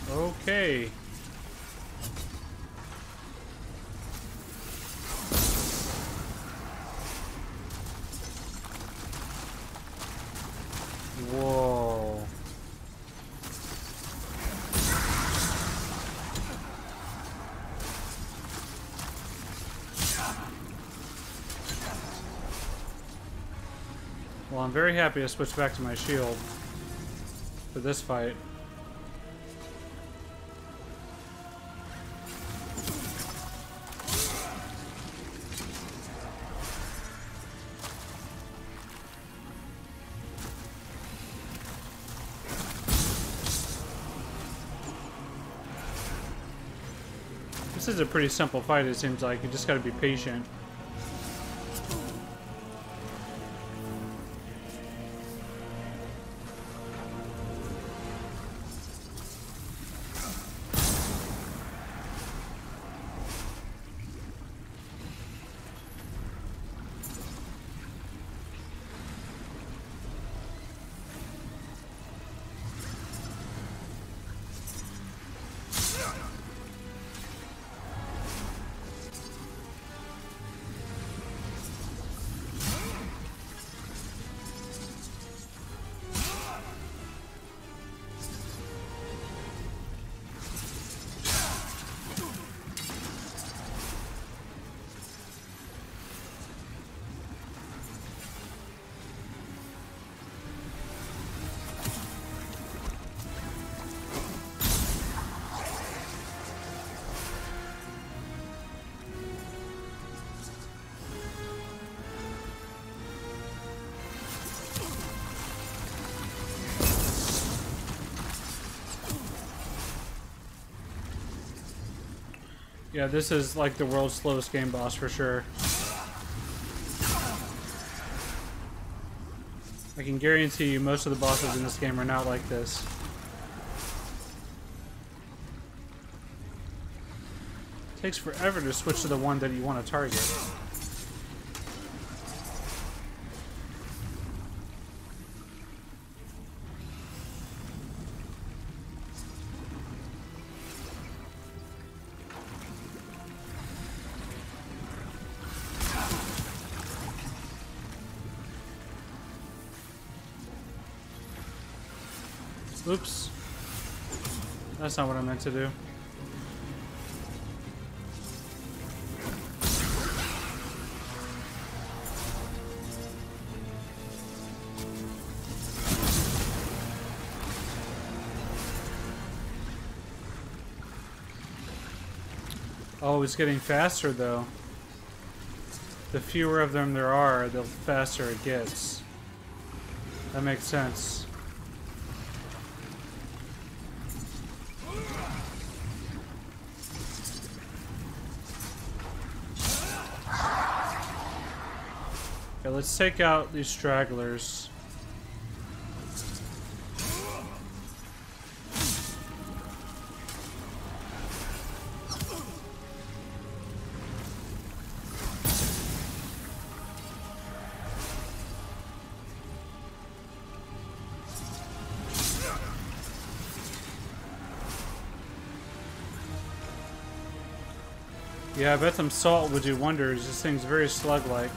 Okay. I'm very happy I switched back to my shield for this fight. This is a pretty simple fight, it seems like. You just gotta be patient. Yeah, this is like the world's slowest game boss for sure. I can guarantee you most of the bosses in this game are not like this. It takes forever to switch to the one that you want to target. Oops. That's not what I meant to do. Oh, it's getting faster though. The fewer of them there are, the faster it gets. That makes sense. Let's take out these stragglers. Yeah, I bet some salt would do wonders. This thing's very slug-like.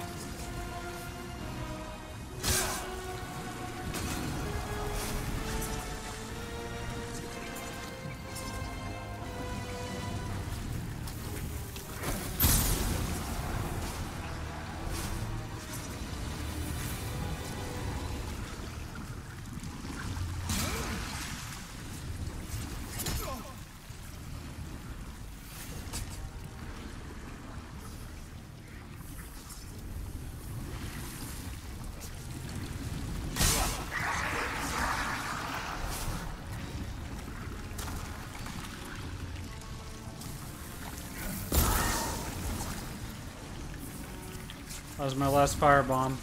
That was my last firebomb.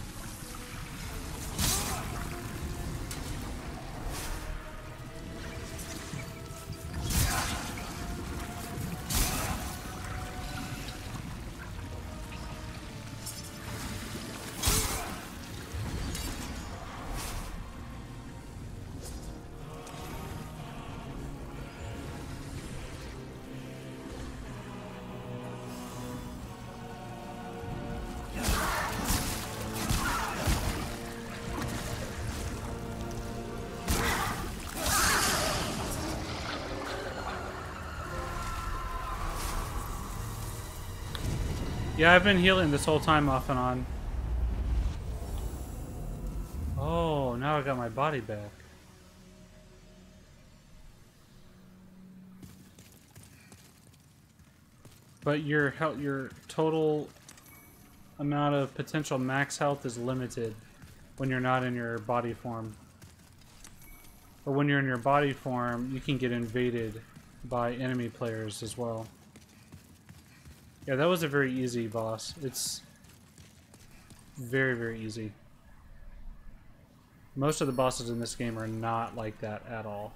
Yeah, I've been healing this whole time off and on. Oh, now I got my body back. But your total amount of potential max health is limited when you're not in your body form. But when you're in your body form, you can get invaded by enemy players as well. Yeah, that was a very easy boss. It's very, very easy. Most of the bosses in this game are not like that at all.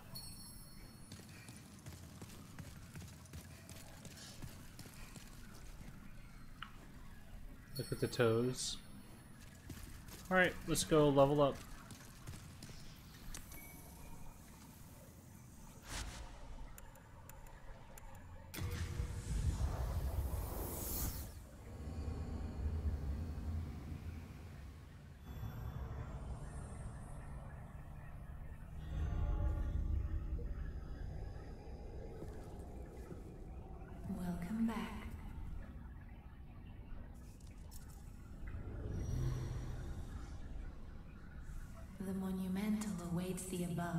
Look at the toes. Alright, let's go level up. The above.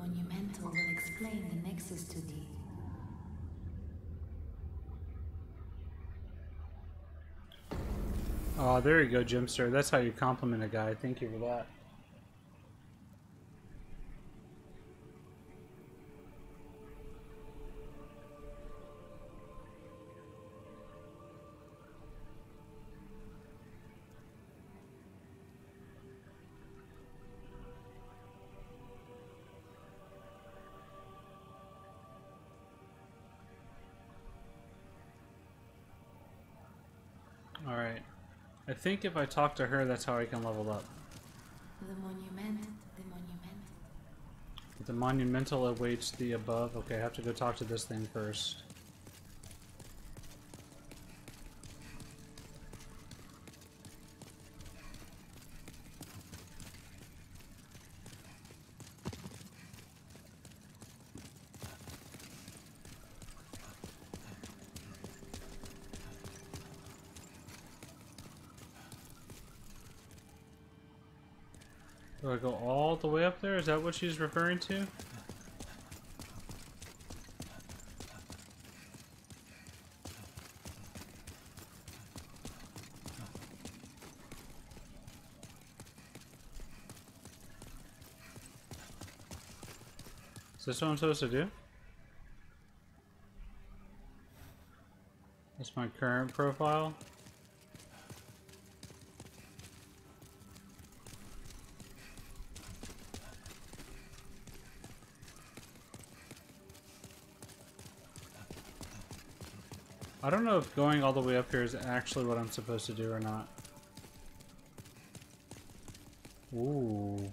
monumental will explain the nexus to thee. Oh, there you go, Jimster. That's how you compliment a guy. Thank you for that. I think if I talk to her, that's how I can level up. The monumental awaits the above. Okay, I have to go talk to this thing first. Do I go all the way up there? Is that what she's referring to? Is this what I'm supposed to do? That's my current profile. I don't know if going all the way up here is actually what I'm supposed to do or not. Ooh.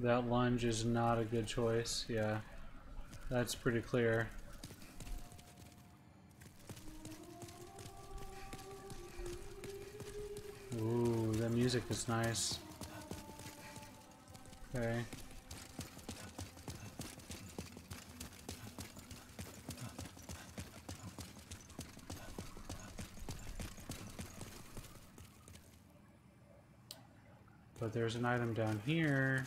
That lunge is not a good choice. Yeah. That's pretty clear. Ooh, the music is nice. Okay. But there's an item down here.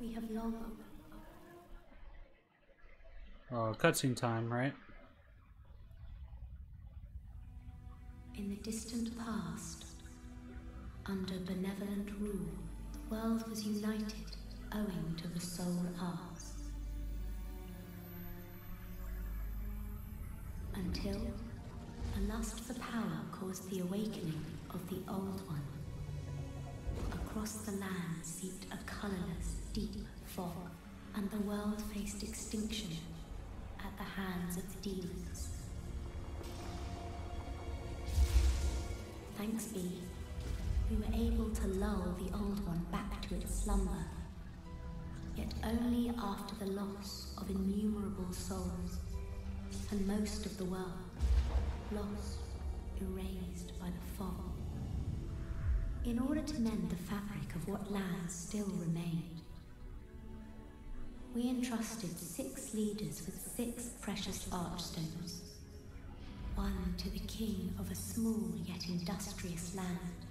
We have long. Oh, cutscene time, right? In the distant past, under benevolent rule, the world was united owing to the soul arts. Until a lust for power caused the awakening of the Old One. Across the land seeped a colorless, deep fog, and the world faced extinction at the hands of the demons. Thanks be, we were able to lull the Old One back to its slumber, yet only after the loss of innumerable souls. And most of the world, lost, erased by the fog. In order to mend the fabric of what lands still remained, we entrusted 6 leaders with 6 precious archstones. One to the king of a small yet industrious land.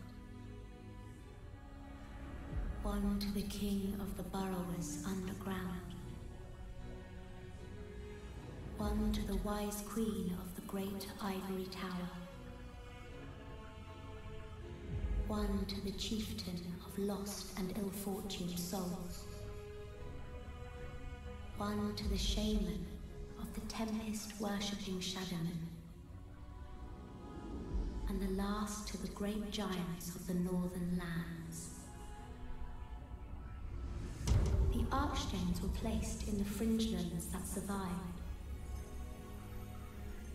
One to the king of the burrowers underground. One to the wise queen of the great ivory tower. One to the chieftain of lost and ill-fortuned souls. One to the shaman of the tempest-worshipping shadowmen. And the last to the great giants of the northern lands. The archstones were placed in the fringelands that survived.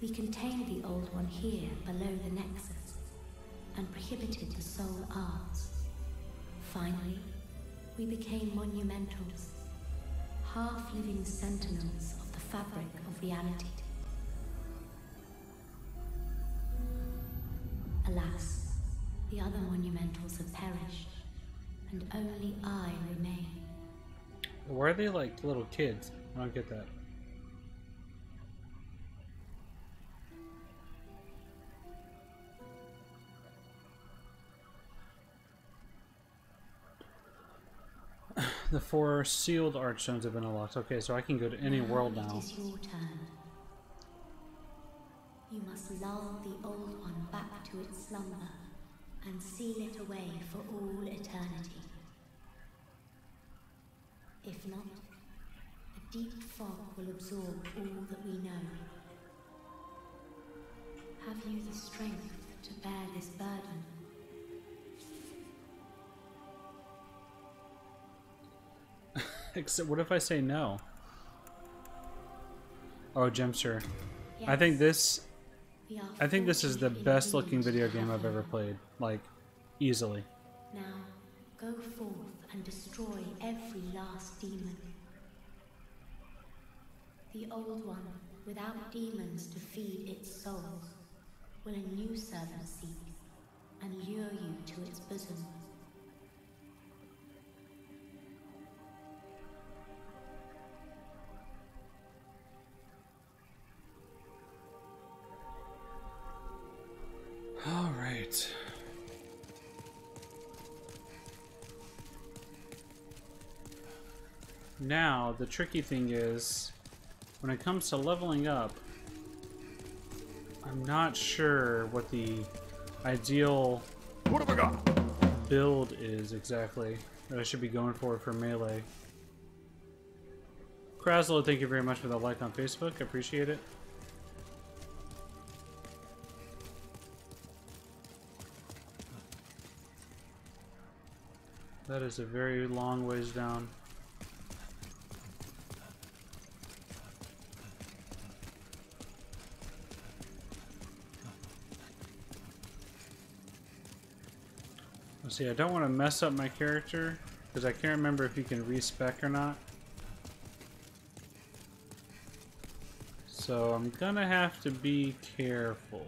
We contained the Old One here below the Nexus, and prohibited the soul arts. Finally, we became monumentals, half-living sentinels of the fabric of reality. Alas, the other monumentals have perished, and only I remain. Why are they like little kids? I don't get that. The 4 sealed archstones have been unlocked. Okay, so I can go to any world now. It is your turn. You must lull the old one back to its slumber and seal it away for all eternity. If not, a deep fog will absorb all that we know. Have you the strength to bear this burden? Except, what if I say no? Oh, Gemster. Yes. I think this is the best looking video game I've ever played. Like, easily. Now, go forth and destroy every last demon. The old one, without demons to feed its soul, will a new servant seek and lure you to its bosom. All right. Now, the tricky thing is, when it comes to leveling up, I'm not sure what the ideal build is exactly that I should be going for melee. Kraslo, thank you very much for the like on Facebook. I appreciate it. That is a very long ways down. Let's see, I don't want to mess up my character because I can't remember if you can respec or not. So I'm gonna have to be careful.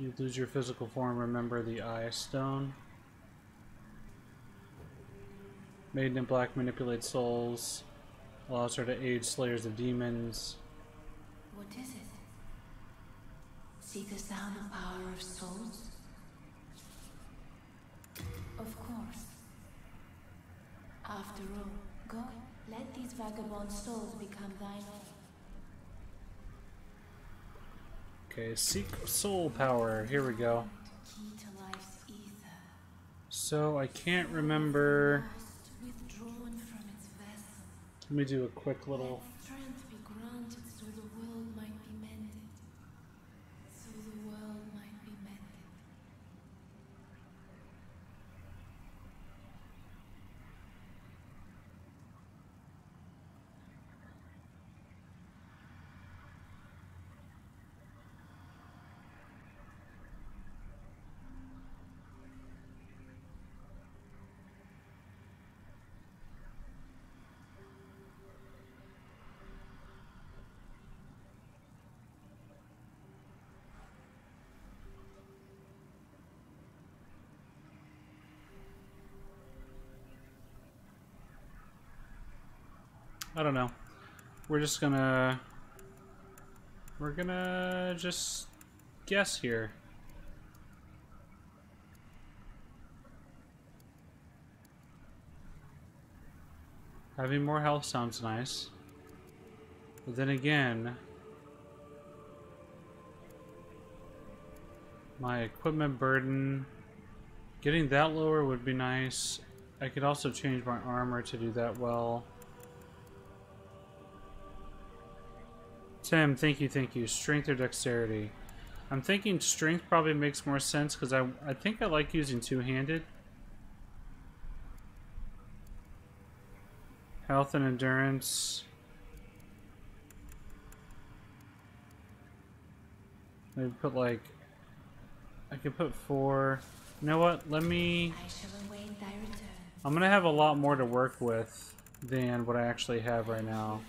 You lose your physical form, remember the Eye Stone. Maiden in Black manipulates souls, allows her to aid slayers of demons. What is it? Seekest thou the power of souls? Of course. After all, go, let these vagabond souls become thine own. Okay, seek soul power. Here we go. So I can't remember. Let me do a quick little. I don't know. We're just gonna... we're gonna just guess here. Having more health sounds nice. But then again... my equipment burden... getting that lower would be nice. I could also change my armor to do that well. Tim, thank you, thank you. Strength or dexterity? I'm thinking strength probably makes more sense because I think I like using two-handed. Health and endurance. Maybe put like... I could put 4. You know what? Let me... I'm going to have a lot more to work with than what I actually have right now.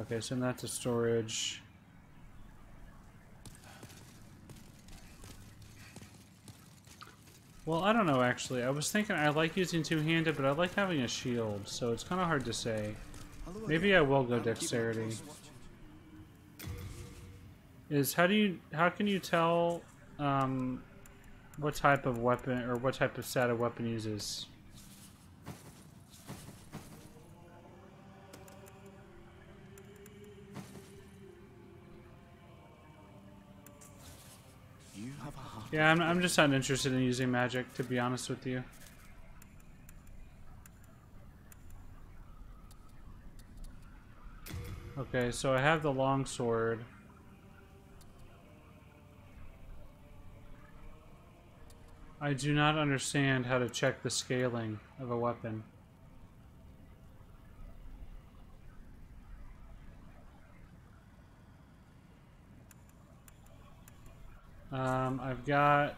Okay, send that to storage. Well, I don't know actually. I was thinking I like using two-handed, but I like having a shield, so it's kind of hard to say. Maybe I will go dexterity. is how can you tell what type of weapon or what type of stat a weapon uses? Yeah, I'm just not interested in using magic, to be honest with you. Okay, so I have the longsword. I do not understand how to check the scaling of a weapon. I've got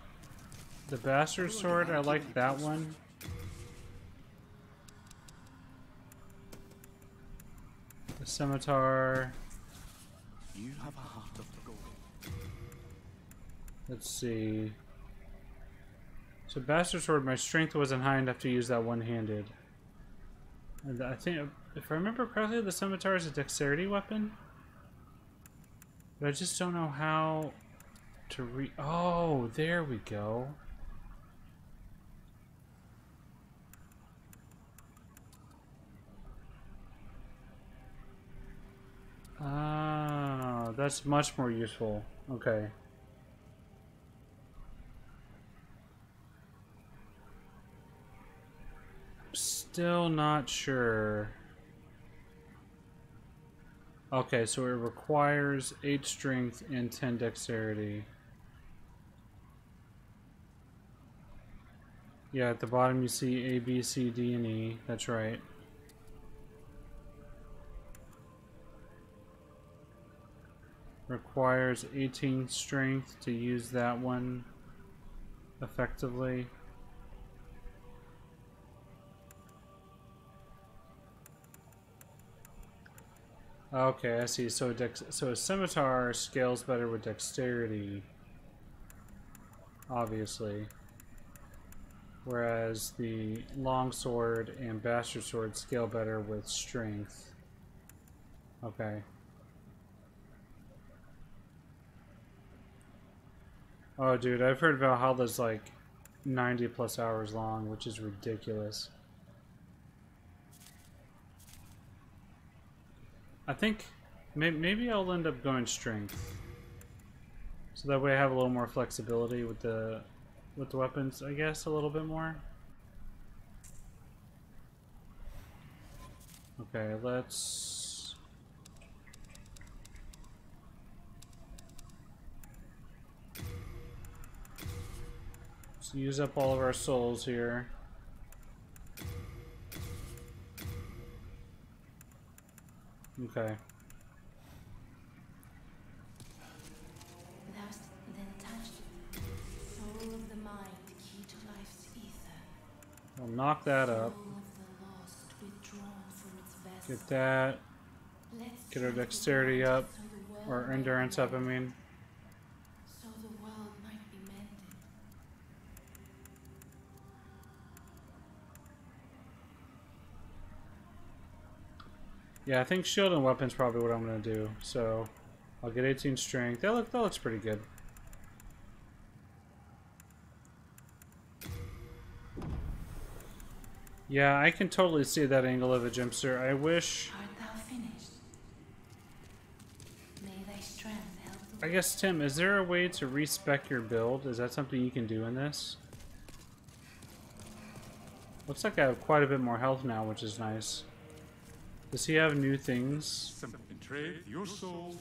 the bastard sword. I like that one. The scimitar. You have a heart of gold. Let's see. So bastard sword, my strength wasn't high enough to use that one-handed. And I think, if I remember correctly, the scimitar is a dexterity weapon. But I just don't know how to re— oh, there we go. Ah, that's much more useful. Okay. I'm still not sure. Okay, so it requires 8 strength and 10 dexterity. Yeah, at the bottom you see A, B, C, D, and E. That's right. Requires 18 strength to use that one effectively. Okay, I see. So a scimitar scales better with dexterity, obviously. Whereas the longsword and bastard sword scale better with strength. Okay. Oh, dude, I've heard Valhalla's like 90+ hours long, which is ridiculous. I think maybe I'll end up going strength, so that way I have a little more flexibility with the weapons, I guess, a little bit more. Okay, let's. Use up all of our souls here. Okay. Thou then touched the soul of the mind, key to life's ether. I'll knock that up. Get that. Get our dexterity up, or endurance up, I mean. Yeah, I think shield and weapon's probably what I'm gonna do. So I'll get 18 strength. That looks pretty good. Yeah, I can totally see that angle of a gemster. I wish. Art thou finished? May thy strength help. I guess, Tim, is there a way to respec your build? Is that something you can do in this? Looks like I have quite a bit more health now, which is nice. Does he have new things? Trade your souls.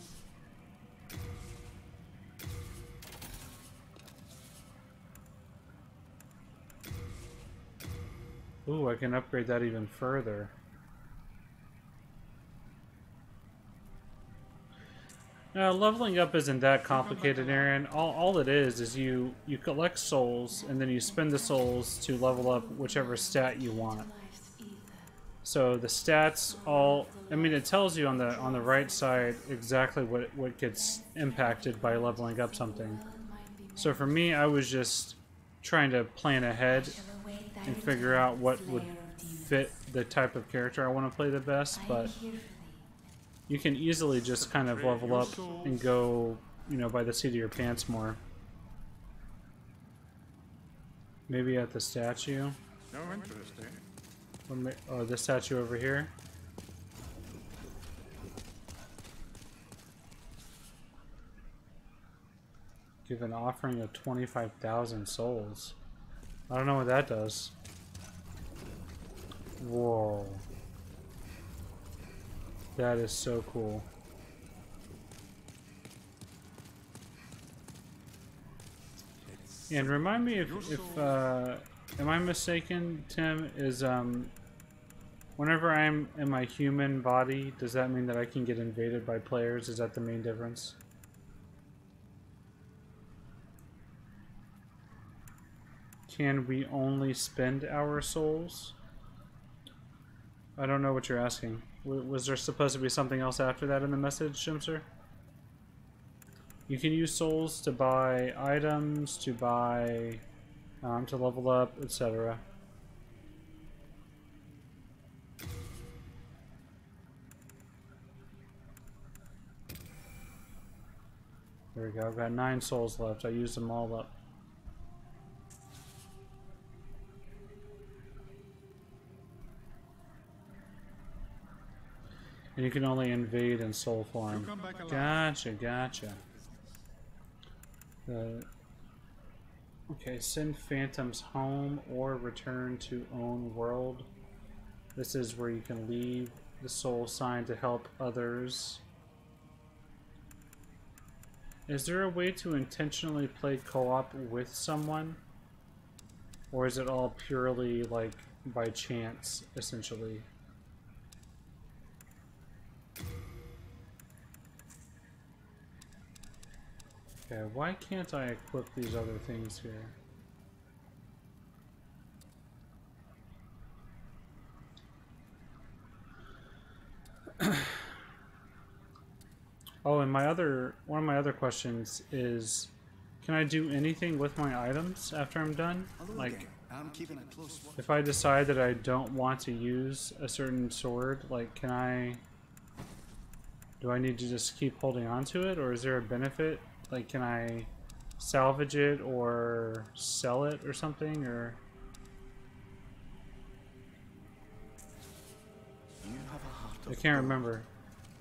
Ooh, I can upgrade that even further. Now, leveling up isn't that complicated, Aaron. All it is you collect souls, and then you spend the souls to level up whichever stat you want. So the stats all, I mean, it tells you on the right side exactly what gets impacted by leveling up something. So for me, I was just trying to plan ahead and figure out what would fit the type of character I want to play the best, but you can easily just kind of level up and go you know, by the seat of your pants more. Maybe at the statue. No interest, eh? Oh, this statue over here. Give an offering of 25,000 souls. I don't know what that does. Whoa. That is so cool. And remind me if am I mistaken, Tim, is whenever I'm in my human body, does that mean that I can get invaded by players? Is that the main difference? Can we only spend our souls? I don't know what you're asking. Was there supposed to be something else after that in the message, Shimser? You can use souls to buy items, to buy, to level up, etc. There we go, I've got 9 souls left. I used them all up. And you can only invade in soul form. Gotcha, gotcha. Okay, send phantoms home or return to own world. This is where you can leave the soul sign to help others. Is there a way to intentionally play co-op with someone? Or is it all purely like by chance, essentially? Okay, why can't I equip these other things here? Oh, and my other, one of my other questions is, can I do anything with my items after I'm done? Like, if I decide that I don't want to use a certain sword, like, can I, do I need to just keep holding on to it, or is there a benefit? Like, can I salvage it or sell it or something, or? You have a heart I can't remember.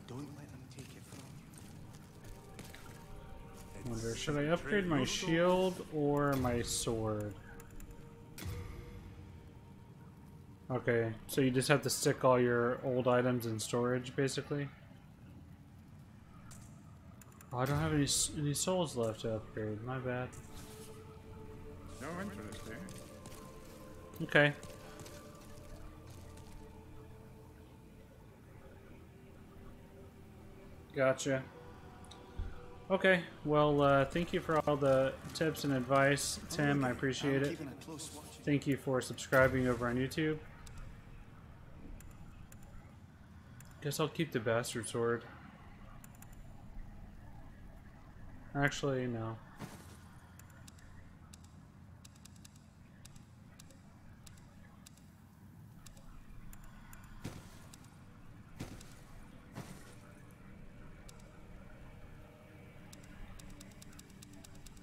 Don't let them take it from you. I wonder, should I upgrade my shield or my sword? Okay, so you just have to stick all your old items in storage, basically? Oh, I don't have any souls left to upgrade. My bad. No interest there. Okay. Gotcha. Okay. Well, thank you for all the tips and advice, Tim. I appreciate it. Thank you for subscribing over on YouTube. Guess I'll keep the bastard sword. Actually, no.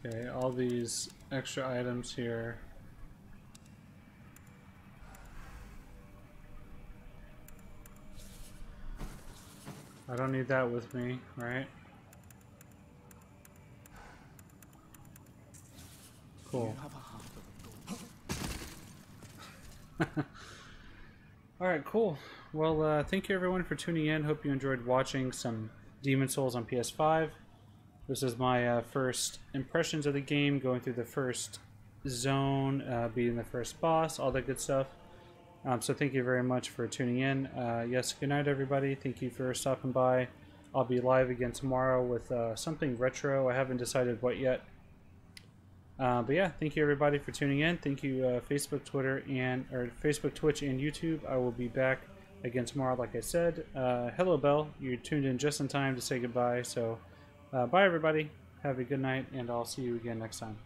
Okay, all these extra items here. I don't need that with me, right? Cool. Alright, cool. Well, thank you everyone for tuning in. Hope you enjoyed watching some Demon Souls on PS5. This is my first impressions of the game, going through the first zone, beating the first boss, all that good stuff. So thank you very much for tuning in. Yes, good night everybody. Thank you for stopping by. I'll be live again tomorrow with something retro. I haven't decided what yet. But yeah, thank you everybody for tuning in. Thank you Facebook, Twitter, and or Facebook, Twitch, and YouTube. I will be back again tomorrow, like I said. Hello, Belle. You tuned in just in time to say goodbye. So, bye everybody. Have a good night, and I'll see you again next time.